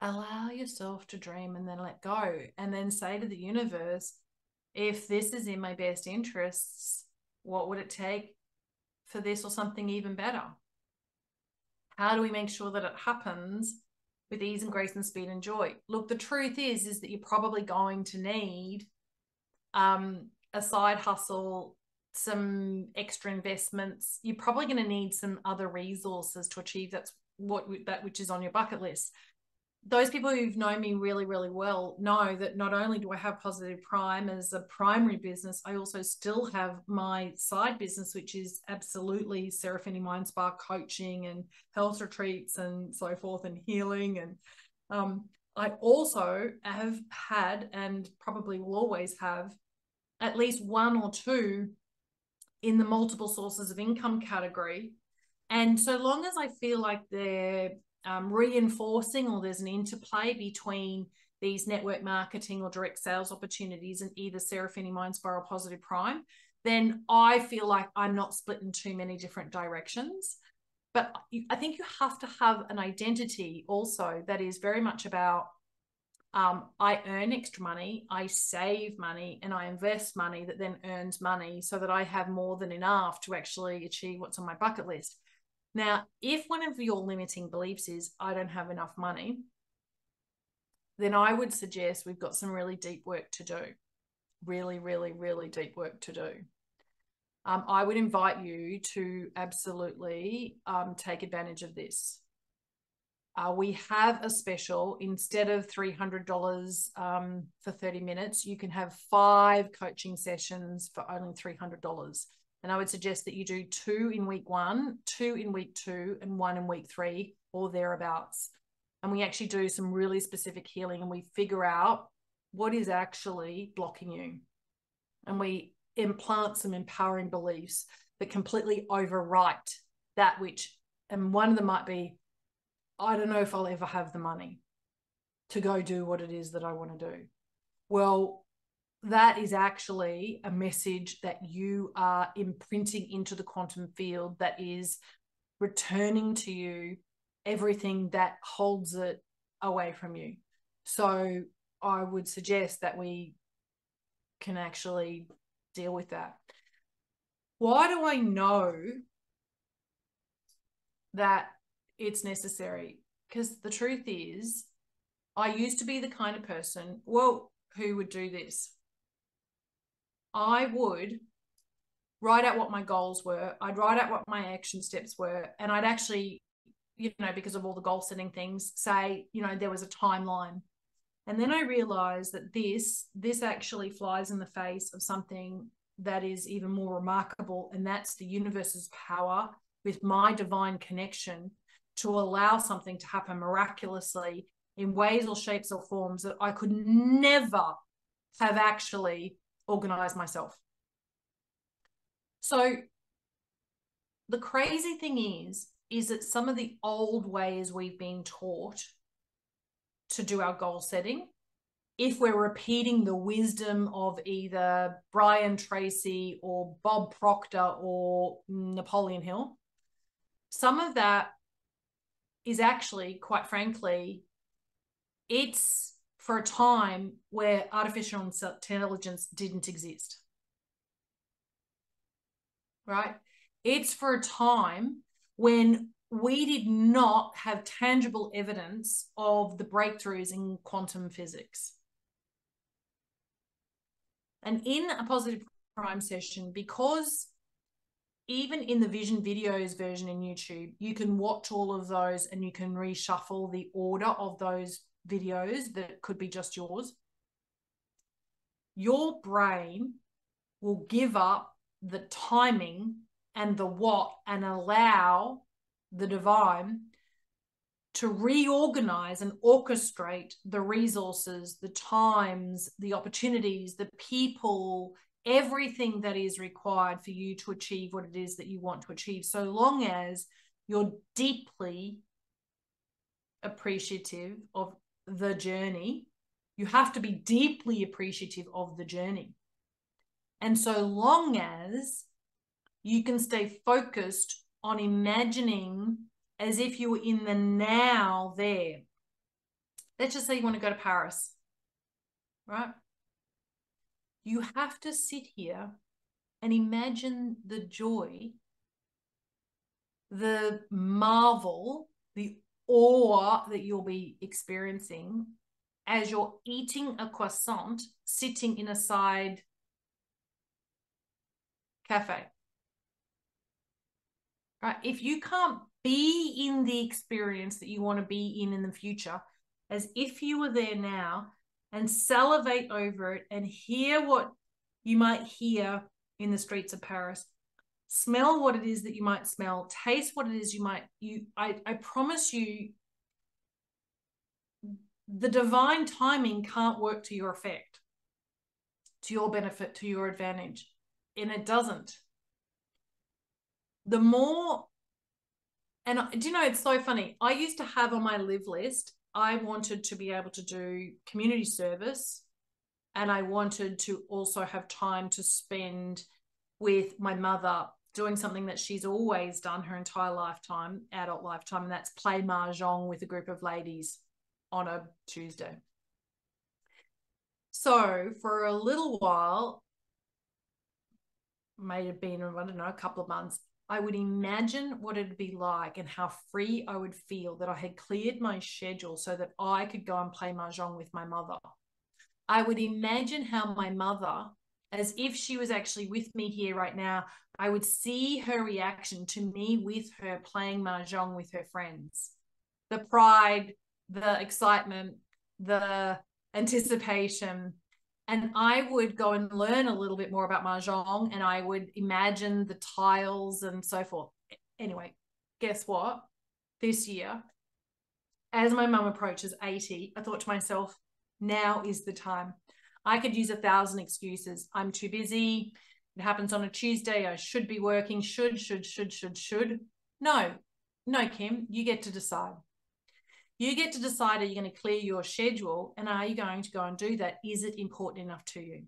Allow yourself to dream and then let go, and then say to the universe, if this is in my best interests, what would it take for this or something even better? How do we make sure that it happens with ease and grace and speed and joy? Look, the truth is that you're probably going to need a side hustle, some extra investments. You're probably going to need some other resources to achieve that which is on your bucket list. Those people who've known me really, really well know that not only do I have Positive Prime as a primary business, I also still have my side business, which is absolutely Serafini Mind Spa coaching and health retreats and so forth and healing. And I also have had, and probably will always have, at least one or two in the multiple sources of income category. And so long as I feel like they're reinforcing, or there's an interplay between these network marketing or direct sales opportunities and either Serafini Mind Spa or Positive Prime, then I feel like I'm not split in too many different directions. But I think you have to have an identity also that is very much about I earn extra money, I save money, and I invest money that then earns money, so that I have more than enough to actually achieve what's on my bucket list. Now, if one of your limiting beliefs is, I don't have enough money, then I would suggest we've got some really deep work to do. Really, really, really deep work to do. I would invite you to absolutely take advantage of this. We have a special. Instead of $300 for 30 minutes, you can have 5 coaching sessions for only $300. And I would suggest that you do 2 in week 1, 2 in week 2, and 1 in week 3, or thereabouts. and we actually do some really specific healing, and we figure out what is actually blocking you. And we implant some empowering beliefs that completely overwrite that which, and one of them might be, I don't know if I'll ever have the money to go do what it is that I want to do. Well, that is actually a message that you are imprinting into the quantum field that is returning to you everything that holds it away from you. So I would suggest that we can actually deal with that. Why do I know that it's necessary? Because the truth is, I used to be the kind of person, well, who would do this. I would write out what my goals were. I'd write out what my action steps were. And I'd actually, you know, because of all the goal setting things, say, you know, there was a timeline. And then I realized that this actually flies in the face of something that is even more remarkable. And that's the universe's power with my divine connection to allow something to happen miraculously in ways or shapes or forms that I could never have actually organized myself. So the crazy thing is that some of the old ways we've been taught to do our goal setting, if we're repeating the wisdom of either Brian Tracy or Bob Proctor or Napoleon Hill, some of that is actually, quite frankly, it's for a time where artificial intelligence didn't exist, right? It's for a time when we did not have tangible evidence of the breakthroughs in quantum physics. And in a Positive Prime session, because even in the Vision Videos version in YouTube, you can watch all of those and you can reshuffle the order of those videos that could be just yours. Your brain will give up the timing and the what and allow the divine to reorganize and orchestrate the resources, the times, the opportunities, the people, everything that is required for you to achieve what it is that you want to achieve, so long as you're deeply appreciative of the journey. You have to be deeply appreciative of the journey. And so long as you can stay focused on imagining as if you were in the now there. Let's just say you want to go to Paris, right? You have to sit here and imagine the joy, the marvel, the awe that you'll be experiencing as you're eating a croissant sitting in a side cafe. Right? If you can't be in the experience that you want to be in the future, as if you were there now, and salivate over it and hear what you might hear in the streets of Paris, smell what it is that you might smell, taste what it is you might, I promise you, the divine timing can't work to your effect, to your benefit, to your advantage. And it doesn't. The more, and do you know, it's so funny. I used to have on my live list, I wanted to be able to do community service, and I wanted to also have time to spend with my mother doing something that she's always done her entire lifetime, adult lifetime, and that's play mahjong with a group of ladies on a Tuesday. So for a little while, may have been, I don't know, a couple of months, I would imagine what it'd be like and how free I would feel that I had cleared my schedule so that I could go and play mahjong with my mother. I would imagine how my mother, as if she was actually with me here right now, I would see her reaction to me with her playing mahjong with her friends. The pride, the excitement, the anticipation. And I would go and learn a little bit more about mahjong, and I would imagine the tiles and so forth. Anyway, guess what? This year, As my mum approaches 80, I thought to myself, now is the time. I could use 1,000 excuses. I'm too busy. It happens on a Tuesday. I should be working. Should. No, Kim, you get to decide. You get to decide, are you going to clear your schedule, and are you going to go and do that? Is it important enough to you?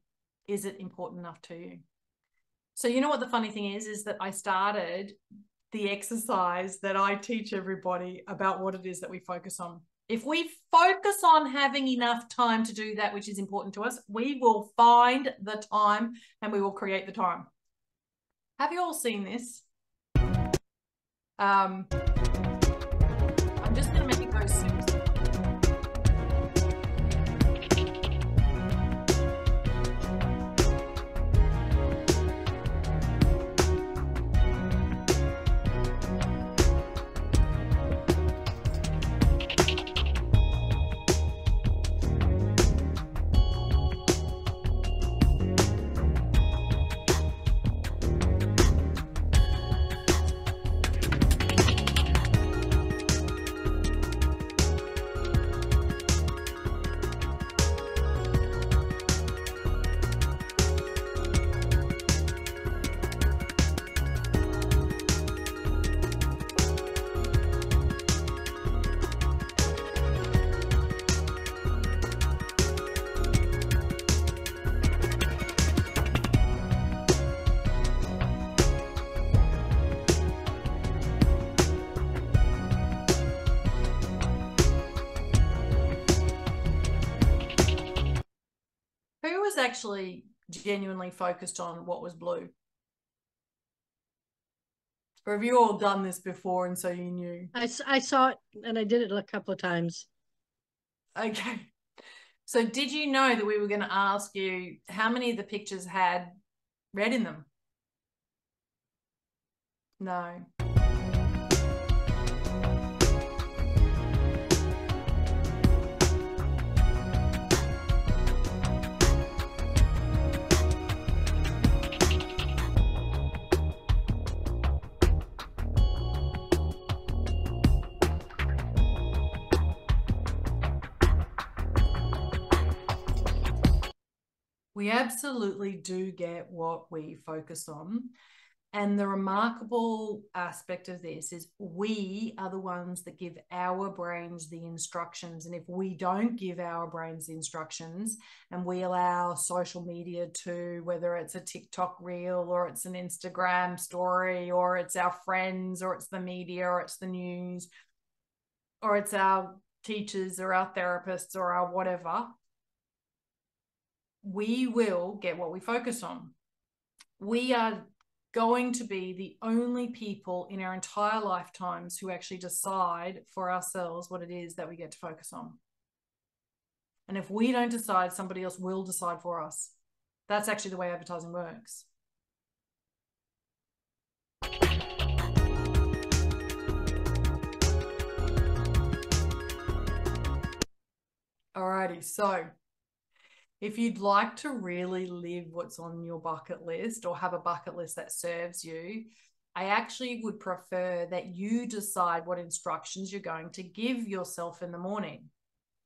So you know what the funny thing is that I started the exercise that I teach everybody about what it is that we focus on. If we focus on having enough time to do that which is important to us, we will find the time and we will create the time. Have you all seen this? I'm just going to make it go soon. Actually genuinely focused on what was blue? Or have you all done this before and so you knew? I saw it and I did it a couple of times. Okay. So did you know that we were going to ask you how many of the pictures had red in them? No. We absolutely do get what we focus on. And the remarkable aspect of this is we are the ones that give our brains the instructions. And if we don't give our brains the instructions and we allow social media to, whether it's a TikTok reel or it's an Instagram story or it's our friends or it's the media or it's the news or it's our teachers or our therapists or our whatever, we will get what we focus on. We are going to be the only people in our entire lifetimes who actually decide for ourselves what it is that we get to focus on. And if we don't decide, somebody else will decide for us. That's actually the way advertising works. Alrighty, so if you'd like to really live what's on your bucket list or have a bucket list that serves you, I actually would prefer that you decide what instructions you're going to give yourself in the morning.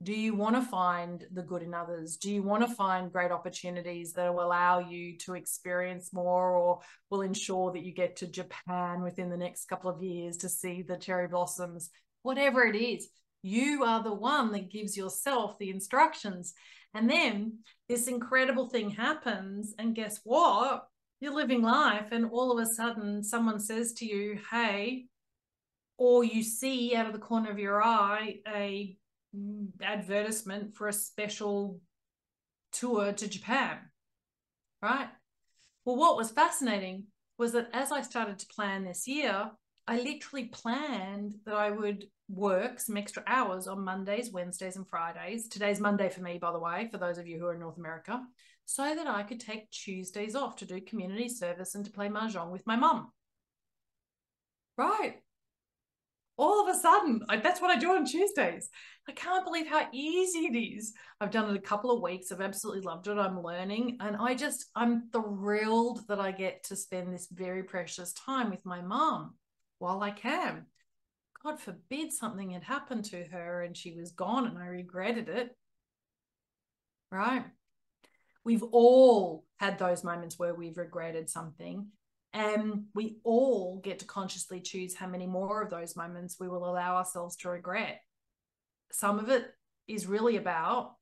Do you want to find the good in others? Do you want to find great opportunities that will allow you to experience more or will ensure that you get to Japan within the next couple of years to see the cherry blossoms? Whatever it is, you are the one that gives yourself the instructions. And then this incredible thing happens, and guess what? You're living life, and all of a sudden someone says to you, hey, or you see out of the corner of your eye a advertisement for a special tour to Japan, right? Well, what was fascinating was that as I started to plan this year, I literally planned that I would work some extra hours on Mondays, Wednesdays, and Fridays. Today's Monday for me, by the way, for those of you who are in North America, so that I could take Tuesdays off to do community service and to play mahjong with my mum. Right. All of a sudden, that's what I do on Tuesdays. I can't believe how easy it is. I've done it a couple of weeks. I've absolutely loved it. I'm learning. And I'm thrilled that I get to spend this very precious time with my mum while I can. God forbid something had happened to her and she was gone and I regretted it, right? We've all had those moments where we've regretted something, and we all get to consciously choose how many more of those moments we will allow ourselves to regret. Some of it is really about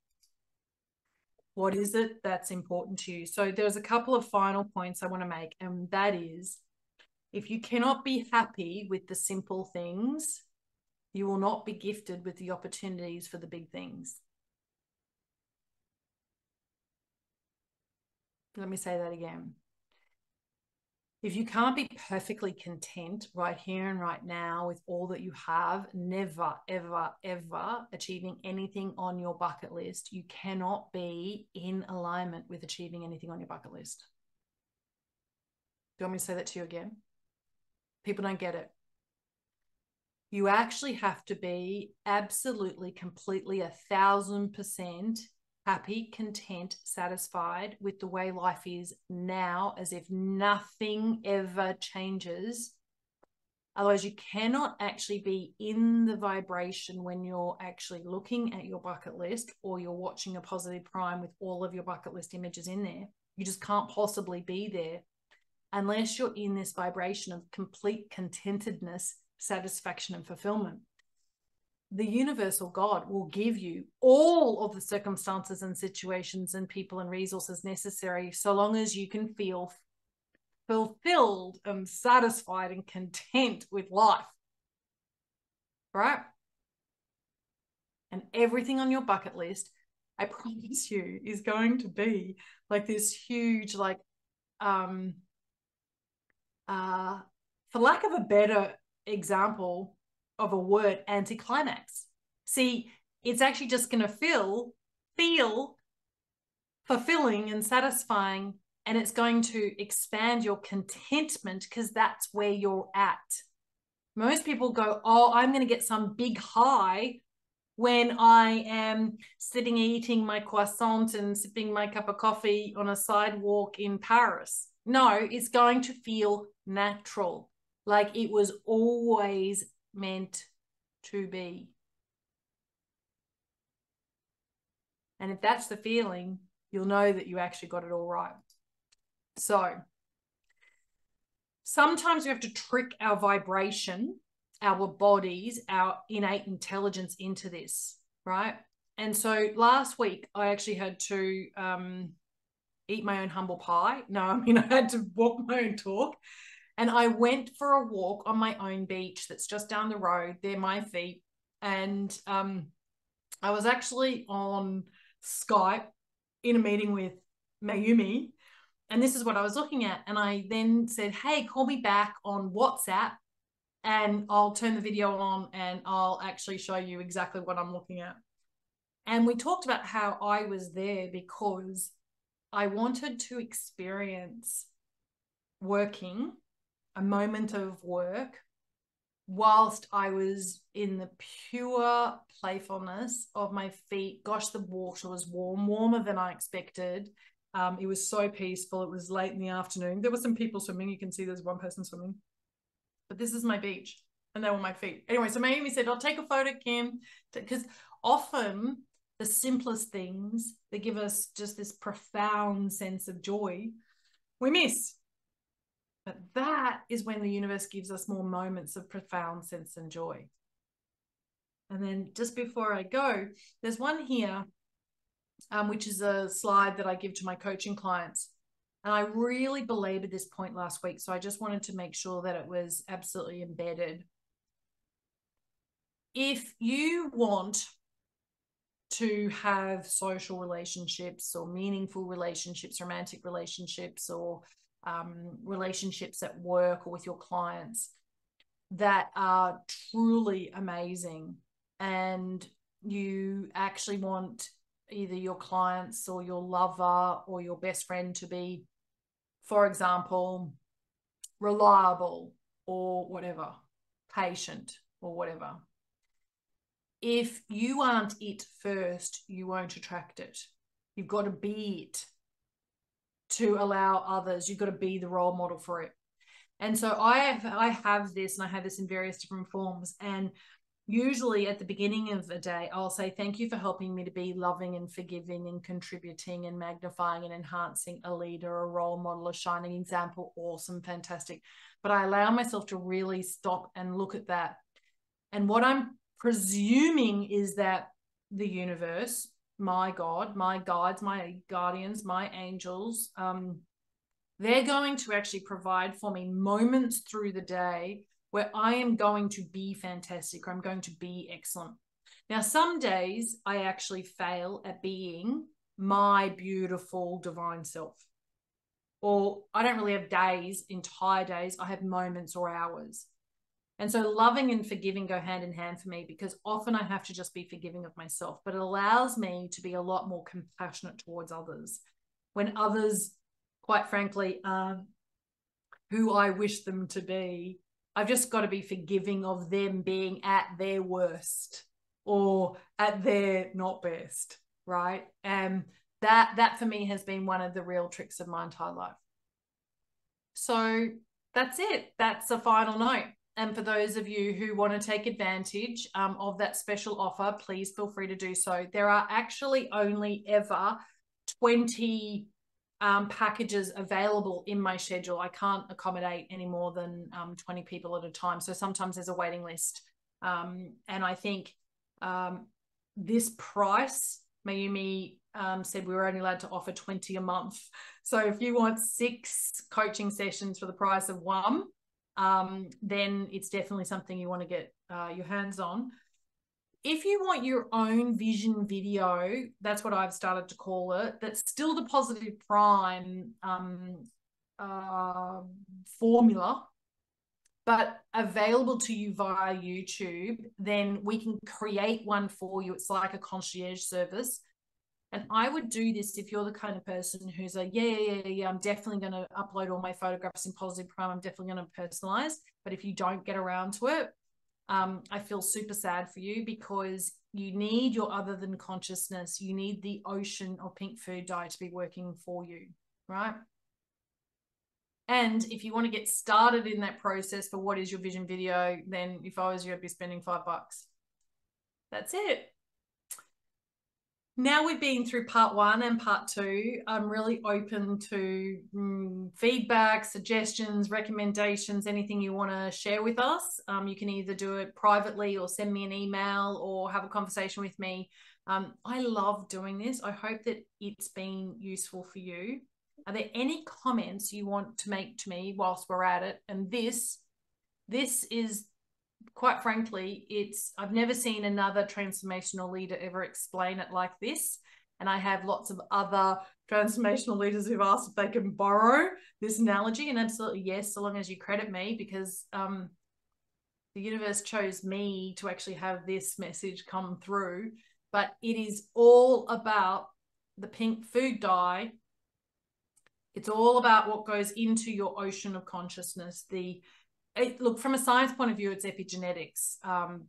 what is it that's important to you. So there's a couple of final points I want to make, and that is, if you cannot be happy with the simple things, you will not be gifted with the opportunities for the big things. Let me say that again. If you can't be perfectly content right here and right now with all that you have, never, ever, ever achieving anything on your bucket list, you cannot be in alignment with achieving anything on your bucket list. Do you want me to say that to you again? People don't get it. You actually have to be absolutely, completely, 1,000% happy, content, satisfied with the way life is now, as if nothing ever changes. Otherwise, you cannot actually be in the vibration when you're actually looking at your bucket list or you're watching a Positive Prime with all of your bucket list images in there. You just can't possibly be there unless you're in this vibration of complete contentedness, satisfaction, and fulfillment. The universe or God will give you all of the circumstances and situations and people and resources necessary, so long as you can feel fulfilled and satisfied and content with life, right? And everything on your bucket list, I promise you, is going to be like this huge, like, for lack of a better example of a word, anticlimax. See, it's actually just going to feel fulfilling and satisfying, and it's going to expand your contentment because that's where you're at. Most people go, oh, I'm going to get some big high when I am sitting eating my croissant and sipping my cup of coffee on a sidewalk in Paris. No, it's going to feel natural, like it was always meant to be. And if that's the feeling, you'll know that you actually got it all right. So sometimes we have to trick our vibration, our bodies, our innate intelligence into this, right? And so last week I actually had to eat my own humble pie. No, I mean I had to walk my own talk. And I went for a walk on my own beach that's just down the road. They're my feet. And I was actually on Skype in a meeting with Mayumi. And this is what I was looking at. And I then said, hey, call me back on WhatsApp and I'll turn the video on and I'll actually show you exactly what I'm looking at. And we talked about how I was there because I wanted to experience working, a moment of work, whilst I was in the pure playfulness of my feet. Gosh, the water was warm, warmer than I expected. It was so peaceful. It was late in the afternoon. There were some people swimming. You can see there's one person swimming. But this is my beach, and they were my feet. Anyway, so Mayumi said, I'll take a photo, Kim, because often the simplest things that give us just this profound sense of joy, we miss. But that is when the universe gives us more moments of profound sense and joy. And then just before I go, there's one here, which is a slide that I give to my coaching clients. And I really belabored this point last week, so I just wanted to make sure that it was absolutely embedded. If you want to have social relationships or meaningful relationships, romantic relationships, or relationships at work or with your clients that are truly amazing, and you actually want either your clients or your lover or your best friend to be, for example, reliable or whatever, patient or whatever. If you aren't it first, you won't attract it. You've got to be it to allow others. You've got to be the role model for it. And so I have this in various different forms. And usually at the beginning of a day, I'll say, thank you for helping me to be loving and forgiving and contributing and magnifying and enhancing, a leader, a role model, a shining example, awesome, fantastic. But I allow myself to really stop and look at that. And what I'm presuming is that the universe, my God, my guides, my guardians, my angels, they're going to actually provide for me moments through the day where I am going to be fantastic, or I'm going to be excellent. Now, some days I actually fail at being my beautiful divine self. Or I don't really have days, entire days. I have moments or hours. And so loving and forgiving go hand in hand for me, because often I have to just be forgiving of myself, but it allows me to be a lot more compassionate towards others. When others, quite frankly, are who I wish them to be, I've just got to be forgiving of them being at their worst or at their not best, right? And that for me has been one of the real tricks of my entire life. So that's it. That's the final note. And for those of you who want to take advantage of that special offer, please feel free to do so. There are actually only ever 20 packages available in my schedule. I can't accommodate any more than 20 people at a time. So sometimes there's a waiting list. And I think this price, Mayumi said we were only allowed to offer 20 a month. So if you want 6 coaching sessions for the price of one, then it's definitely something you want to get your hands on. If you want your own vision video, that's what I've started to call it, that's still the Positive Prime formula, but available to you via YouTube, then we can create one for you. It's like a concierge service. And I would do this if you're the kind of person who's like, yeah, I'm definitely going to upload all my photographs in Positive Prime. I'm definitely going to personalize. But if you don't get around to it, I feel super sad for you, because you need your other than consciousness. You need the ocean or pink food dye to be working for you, right? And if you want to get started in that process for what is your vision video, then if I was you, I'd be spending $5. That's it. Now we've been through part one and part two. I'm really open to feedback, suggestions, recommendations, anything you want to share with us. You can either do it privately or send me an email or have a conversation with me. I love doing this. I hope that it's been useful for you. Are there any comments you want to make to me whilst we're at it? And this is, quite frankly, I've never seen another transformational leader ever explain it like this. And I have lots of other transformational leaders who've asked if they can borrow this analogy. And absolutely, yes, so long as you credit me, because the universe chose me to actually have this message come through. But it is all about the pink food dye. It's all about what goes into your ocean of consciousness, look, from a science point of view, it's epigenetics,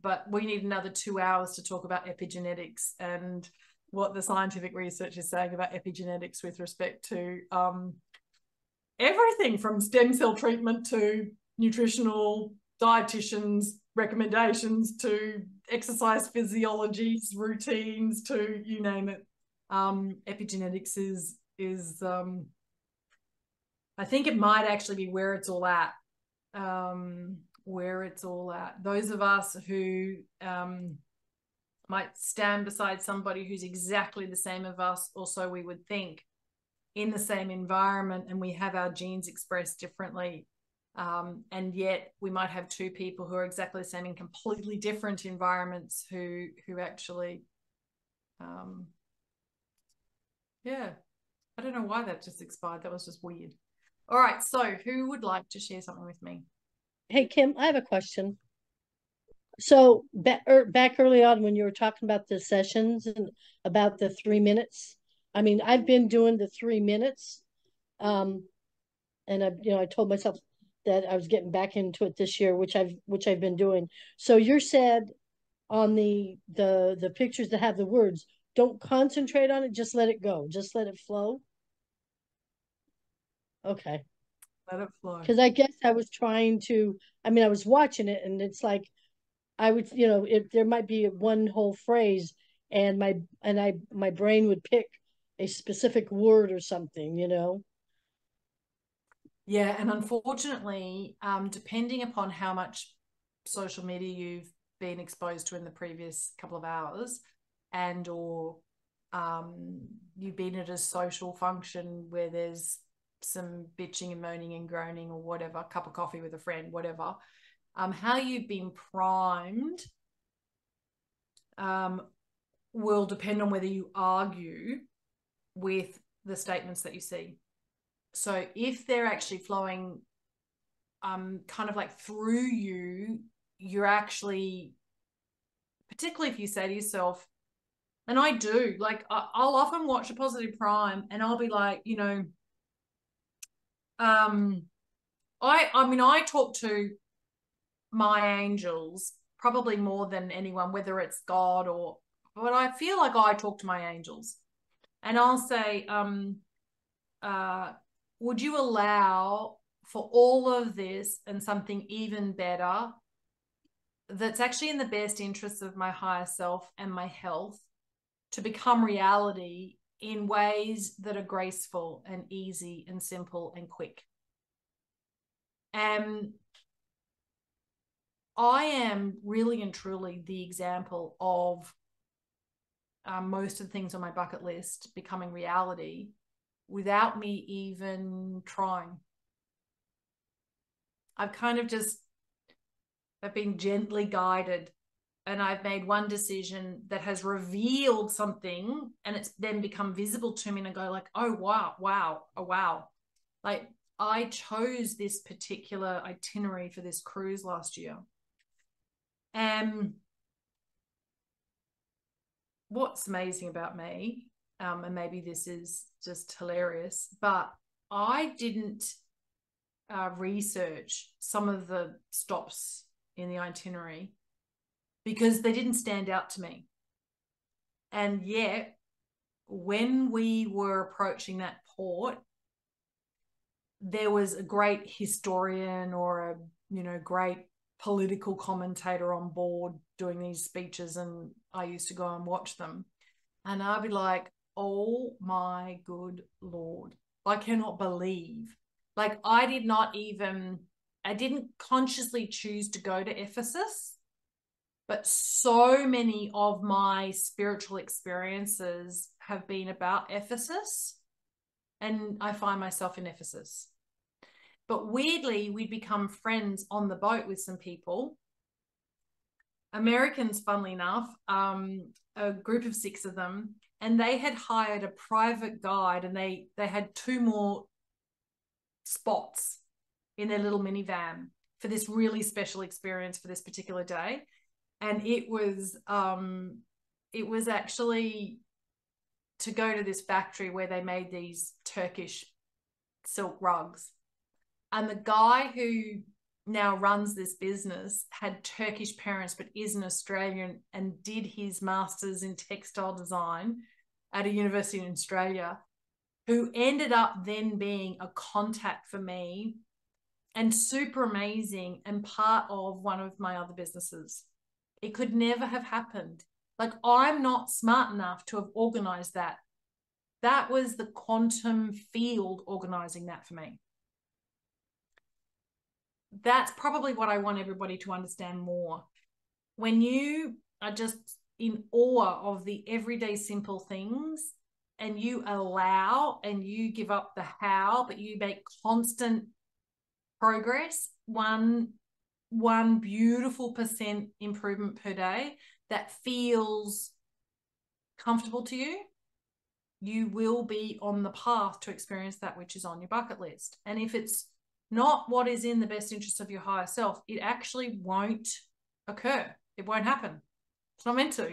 but we need another 2 hours to talk about epigenetics and what the scientific research is saying about epigenetics with respect to everything from stem cell treatment to nutritional dietitians' recommendations to exercise physiologies, routines, to you name it. Epigenetics is I think it might actually be where it's all at. Those of us who might stand beside somebody who's exactly the same of us, also we would think in the same environment, and we have our genes expressed differently, and yet we might have two people who are exactly the same in completely different environments who actually I don't know why that just expired. That was just weird. All right, so who would like to share something with me? Hey, Kim, I have a question. So back early on when you were talking about the sessions and about the 3 minutes, I mean, I've been doing the 3 minutes. And I told myself that I was getting back into it this year, which I've been doing. So you said on the pictures that have the words, don't concentrate on it, just let it go, just let it flow. Okay. Let it flow. Because I guess I was trying to, I mean, I was watching it, and it's like, I would, you know, it, there might be one whole phrase, and my brain would pick a specific word or something, you know. Yeah, and unfortunately, depending upon how much social media you've been exposed to in the previous couple of hours, and or you've been at a social function where there's some bitching and moaning and groaning or whatever, a cup of coffee with a friend, whatever, how you've been primed will depend on whether you argue with the statements that you see. So if they're actually flowing kind of like through you, you're actually, particularly if you say to yourself, and I do, like I'll often watch a Positive Prime and I'll be like, you know, I mean, I talk to my angels probably more than anyone, whether it's God or, but I feel like I talk to my angels, and I'll say, would you allow for all of this and something even better that's actually in the best interests of my higher self and my health to become reality in ways that are graceful and easy and simple and quick? And I am really and truly the example of most of the things on my bucket list becoming reality without me even trying. I've been gently guided, and I've made one decision that has revealed something, and it's then become visible to me, and I go like, oh, wow, oh, wow. Like I chose this particular itinerary for this cruise last year. What's amazing about me, and maybe this is just hilarious, but I didn't research some of the stops in the itinerary because they didn't stand out to me. And yet, when we were approaching that port, there was a great historian or a, you know, great political commentator on board doing these speeches, and I used to go and watch them, and I'd be like, oh my good Lord, I cannot believe, like I didn't consciously choose to go to Ephesus, but so many of my spiritual experiences have been about Ephesus, and I find myself in Ephesus. But weirdly, we'd become friends on the boat with some people, Americans, funnily enough, a group of 6 of them, and they had hired a private guide, and they had 2 more spots in their little minivan for this really special experience for this particular day. And it was actually to go to this factory where they made these Turkish silk rugs. And the guy who now runs this business had Turkish parents but is an Australian, and did his master's in textile design at a university in Australia, who ended up then being a contact for me and super amazing and part of one of my other businesses. It could never have happened. Like, I'm not smart enough to have organised that. That was the quantum field organising that for me. That's probably what I want everybody to understand more. When you are just in awe of the everyday simple things, and you allow and you give up the how, but you make constant progress, one beautiful % improvement per day that feels comfortable to you, you will be on the path to experience that which is on your bucket list. And if it's not what is in the best interest of your higher self, it actually won't occur. It won't happen. It's not meant to.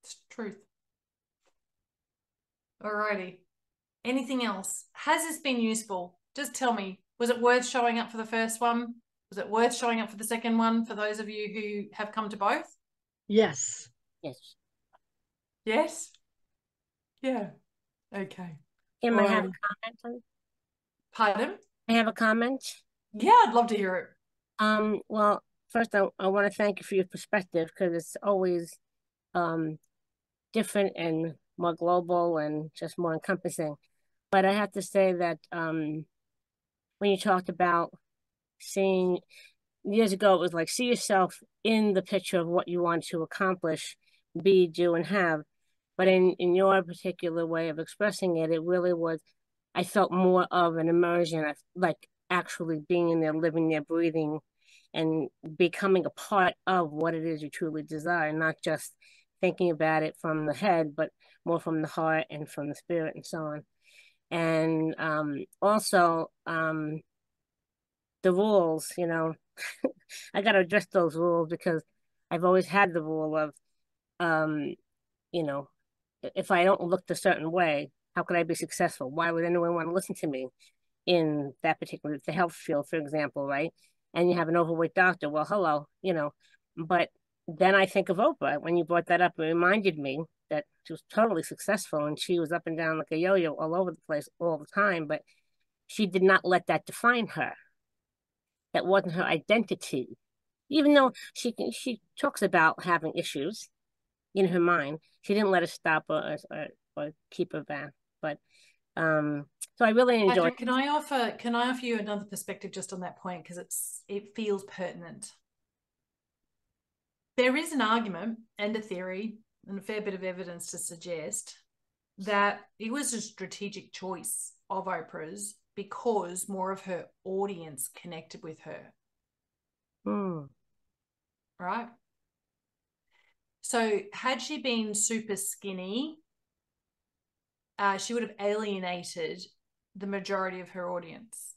It's truth. Alrighty. Anything else? Has this been useful? Just tell me, was it worth showing up for the first one? Was it worth showing up for the second one, for those of you who have come to both? Yes. Yes. Yes? Yeah. Okay. Kim, I have a comment on... Pardon? I have a comment. Yeah, I'd love to hear it. Well, first, I want to thank you for your perspective, because it's always different and more global and just more encompassing. But I have to say that when you talked about seeing, years ago, it was like, see yourself in the picture of what you want to accomplish, be, do, and have. But in your particular way of expressing it, it really was, I felt more of an immersion, of like actually being in there, living there, breathing, and becoming a part of what it is you truly desire, not just thinking about it from the head, but more from the heart and from the spirit and so on. And also the rules, you know, I got to address those rules, because I've always had the rule of, you know, if I don't look a certain way, how could I be successful? Why would anyone want to listen to me in that particular, the health field, for example, right? And you have an overweight doctor, well, hello, you know. But then I think of Oprah. When you brought that up, it reminded me that she was totally successful and she was up and down like a yo-yo all over the place all the time, but she did not let that define her. That wasn't her identity. Even though she talks about having issues in her mind, she didn't let it stop or keep her back. But so I really enjoyed. Patrick, can I offer you another perspective just on that point, because it feels pertinent. There is an argument and a theory and a fair bit of evidence to suggest that it was a strategic choice of Oprah's, because more of her audience connected with her. Mm. Right? So had she been super skinny, she would have alienated the majority of her audience.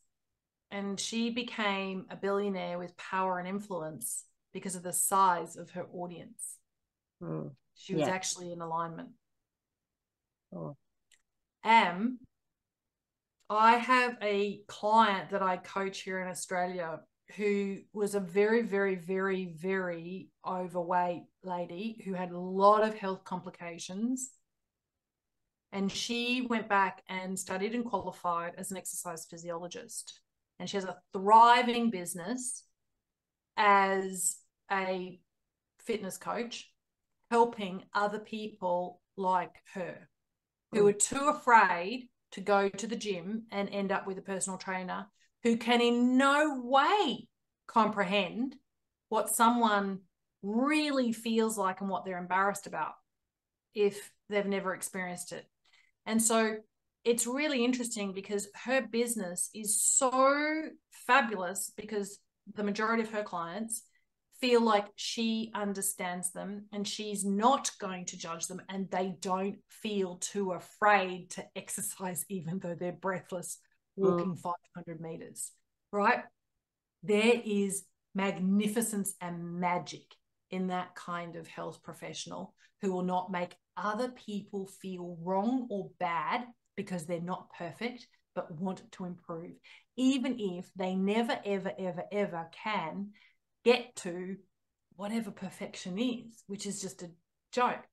And she became a billionaire with power and influence because of the size of her audience. Mm. She was actually in alignment. Oh. I have a client that I coach here in Australia who was a very, very, very, very overweight lady who had a lot of health complications. And she went back and studied and qualified as an exercise physiologist. And she has a thriving business as a fitness coach, helping other people like her who are too afraid to go to the gym and end up with a personal trainer who can in no way comprehend what someone really feels like and what they're embarrassed about if they've never experienced it. And so it's really interesting because her business is so fabulous because the majority of her clients feel like she understands them and she's not going to judge them, and they don't feel too afraid to exercise even though they're breathless walking 500 meters, right? There is magnificence and magic in that kind of health professional who will not make other people feel wrong or bad because they're not perfect but want to improve, even if they never, ever, ever, ever can get to whatever perfection is, which is just a joke.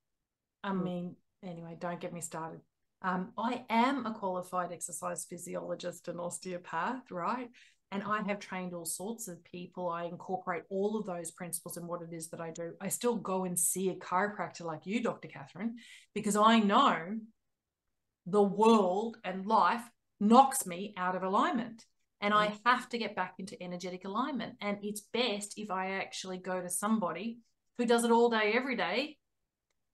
I mean, anyway, don't get me started. I am a qualified exercise physiologist and osteopath, right? And I have trained all sorts of people. I incorporate all of those principles in what it is that I do. I still go and see a chiropractor like you, Dr. Catherine, because I know the world and life knocks me out of alignment. And I have to get back into energetic alignment. And it's best if I actually go to somebody who does it all day, every day.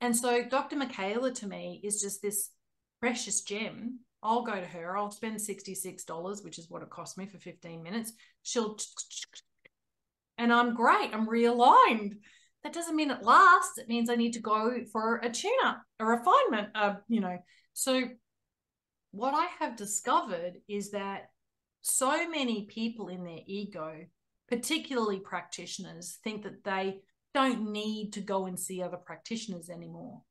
And so Dr. Michaela to me is just this precious gem. I'll go to her. I'll spend $66, which is what it cost me for 15 minutes. She'll, and I'm great. I'm realigned. That doesn't mean it lasts. It means I need to go for a tune-up, a refinement, you know. So what I have discovered is that so many people in their ego, particularly practitioners, think that they don't need to go and see other practitioners anymore,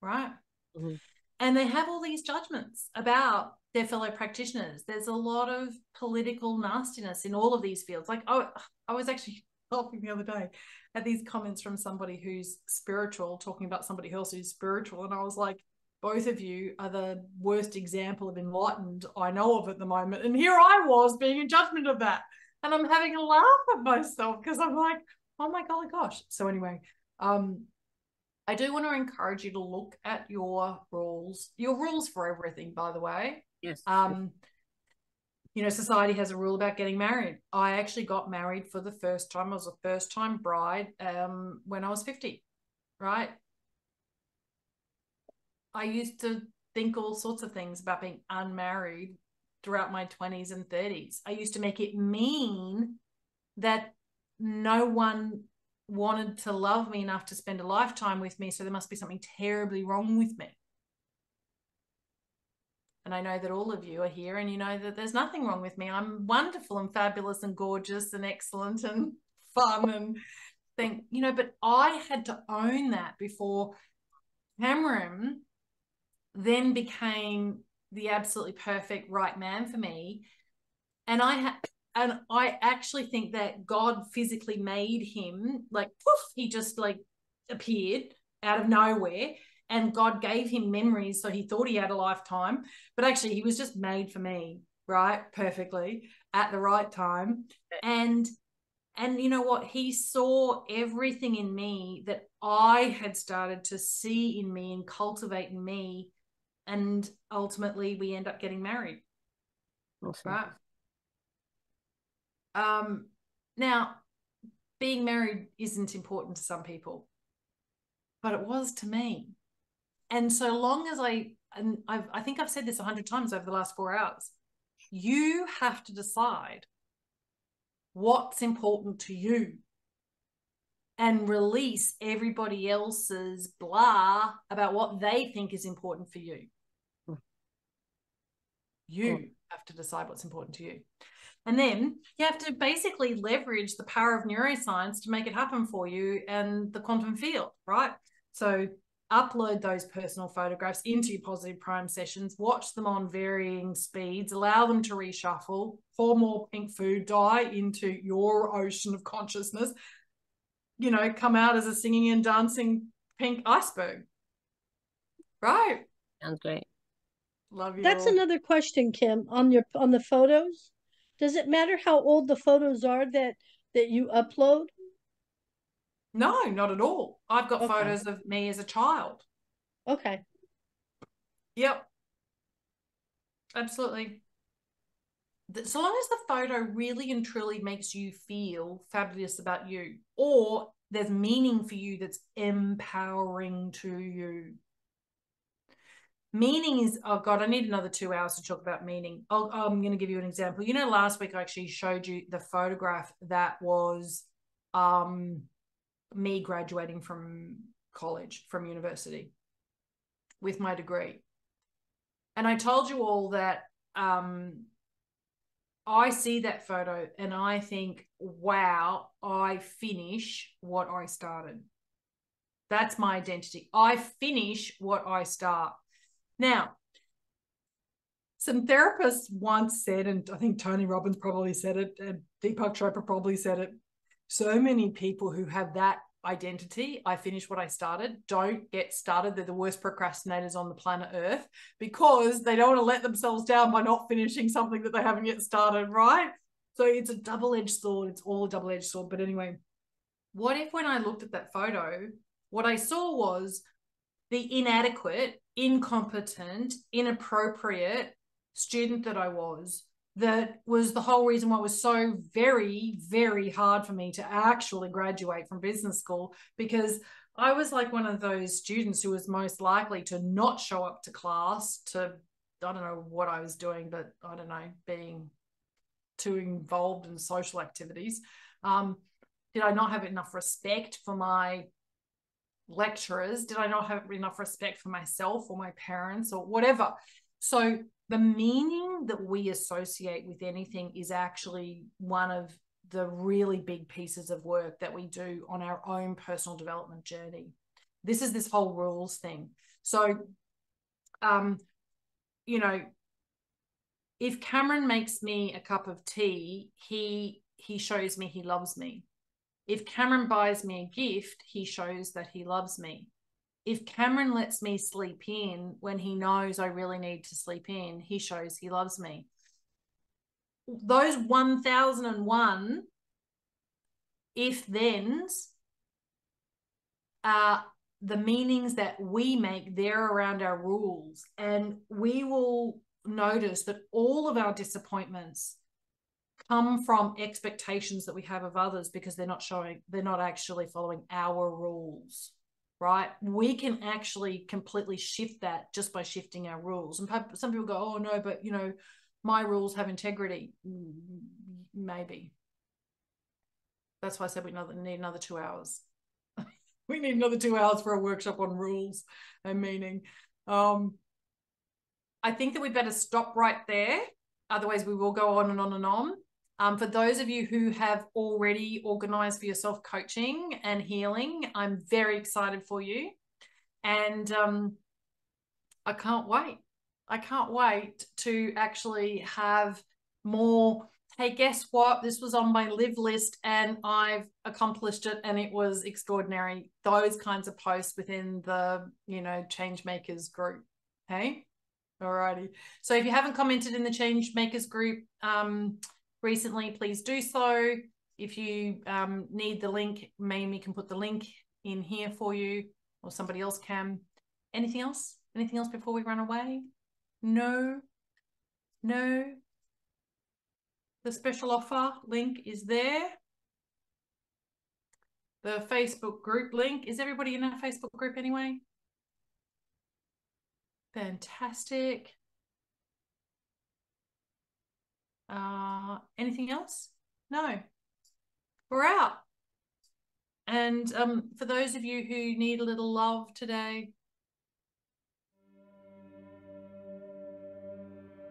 right? Mm-hmm. And they have all these judgments about their fellow practitioners. There's a lot of political nastiness in all of these fields. Like, oh, I was actually laughing the other day at these comments from somebody who's spiritual, talking about somebody else who's spiritual. And I was like, both of you are the worst example of enlightened I know of at the moment. And here I was being in judgment of that. And I'm having a laugh at myself because I'm like, oh my gosh. So anyway, I do want to encourage you to look at your rules for everything, by the way. Yes. You know, society has a rule about getting married. I actually got married for the first time. I was a first-time bride when I was 50, right? I used to think all sorts of things about being unmarried throughout my 20s and 30s. I used to make it mean that no one wanted to love me enough to spend a lifetime with me, so there must be something terribly wrong with me. And I know that all of you are here and you know that there's nothing wrong with me. I'm wonderful and fabulous and gorgeous and excellent and fun and thing, you know, but I had to own that before Cameron then became the absolutely perfect right man for me. And I actually think that God physically made him, like, poof, he just like appeared out of nowhere. And God gave him memories, so he thought he had a lifetime. But actually, he was just made for me, right? Perfectly, at the right time. And you know what? He saw everything in me that I had started to see in me and cultivate in me. And ultimately, we end up getting married. Awesome. Right? Now, being married isn't important to some people, but it was to me. And so long as I think I've said this 100 times over the last 4 hours, you have to decide what's important to you and release everybody else's blah about what they think is important for you. You have to decide what's important to you. And then you have to basically leverage the power of neuroscience to make it happen for you and the quantum field, right? So upload those personal photographs into your Positive Prime sessions, watch them on varying speeds, allow them to reshuffle, pour more pink food, dive into your ocean of consciousness, you know, come out as a singing and dancing pink iceberg. Right? Sounds great. Love you. That's all. Another question, Kim, on the photos. Does it matter how old the photos are that you upload? No, not at all. I've got photos of me as a child. Okay. Yep. Absolutely. So long as the photo really and truly makes you feel fabulous about you, or there's meaning for you that's empowering to you. Meaning is, oh God, I need another 2 hours to talk about meaning. I'm going to give you an example. You know, last week I actually showed you the photograph that was me graduating from college, from university, with my degree. And I told you all that I see that photo and I think, wow, I finish what I started. That's my identity. I finish what I start. Now, some therapists once said, and I think Tony Robbins probably said it, and Deepak Chopra probably said it, so many people who have that identity, I finish what I started, don't get started. They're the worst procrastinators on the planet Earth because they don't want to let themselves down by not finishing something that they haven't yet started, right? So it's a double-edged sword. It's all a double-edged sword. But anyway, what if when I looked at that photo, what I saw was the inadequate, incompetent, inappropriate student that I was, that was the whole reason why it was so very, very hard for me to actually graduate from business school, because I was like one of those students who was most likely to not show up to class to, I don't know what I was doing, but I don't know, being too involved in social activities. Did I not have enough respect for my lecturers? Did I not have enough respect for myself or my parents or whatever? So the meaning that we associate with anything is actually one of the really big pieces of work that we do on our own personal development journey. This is this whole rules thing. So, you know, if Cameron makes me a cup of tea, he shows me he loves me. If Cameron buys me a gift, he shows that he loves me. if Cameron lets me sleep in when he knows I really need to sleep in, he shows he loves me. Those 1001 if-thens are the meanings that we make. They're around our rules, and we will notice that all of our disappointments come from expectations that we have of others, because they're not actually following our rules, right? We can actually completely shift that just by shifting our rules. And some people go, oh no, but you know, my rules have integrity. Maybe. That's why I said we need another 2 hours. We need another 2 hours for a workshop on rules and meaning. I think that we better stop right there. Otherwise, we will go on and on and on. For those of you who have already organised for yourself coaching and healing, I'm very excited for you. And I can't wait. I can't wait to actually have more... Hey, guess what? This was on my live list and I've accomplished it and it was extraordinary. Those kinds of posts within the, you know, Changemakers group. Hey, alrighty. So if you haven't commented in the Changemakers group recently, please do so. If you need the link, Mayumi can put the link in here for you, or somebody else can. Anything else? Anything else before we run away? No, no. The special offer link is there. The Facebook group link. Is everybody in our Facebook group anyway? Fantastic. Anything else? No. We're out. And for those of you who need a little love today,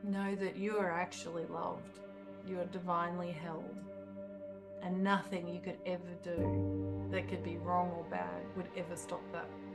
know that you are actually loved. You are divinely held, and nothing you could ever do that could be wrong or bad would ever stop that.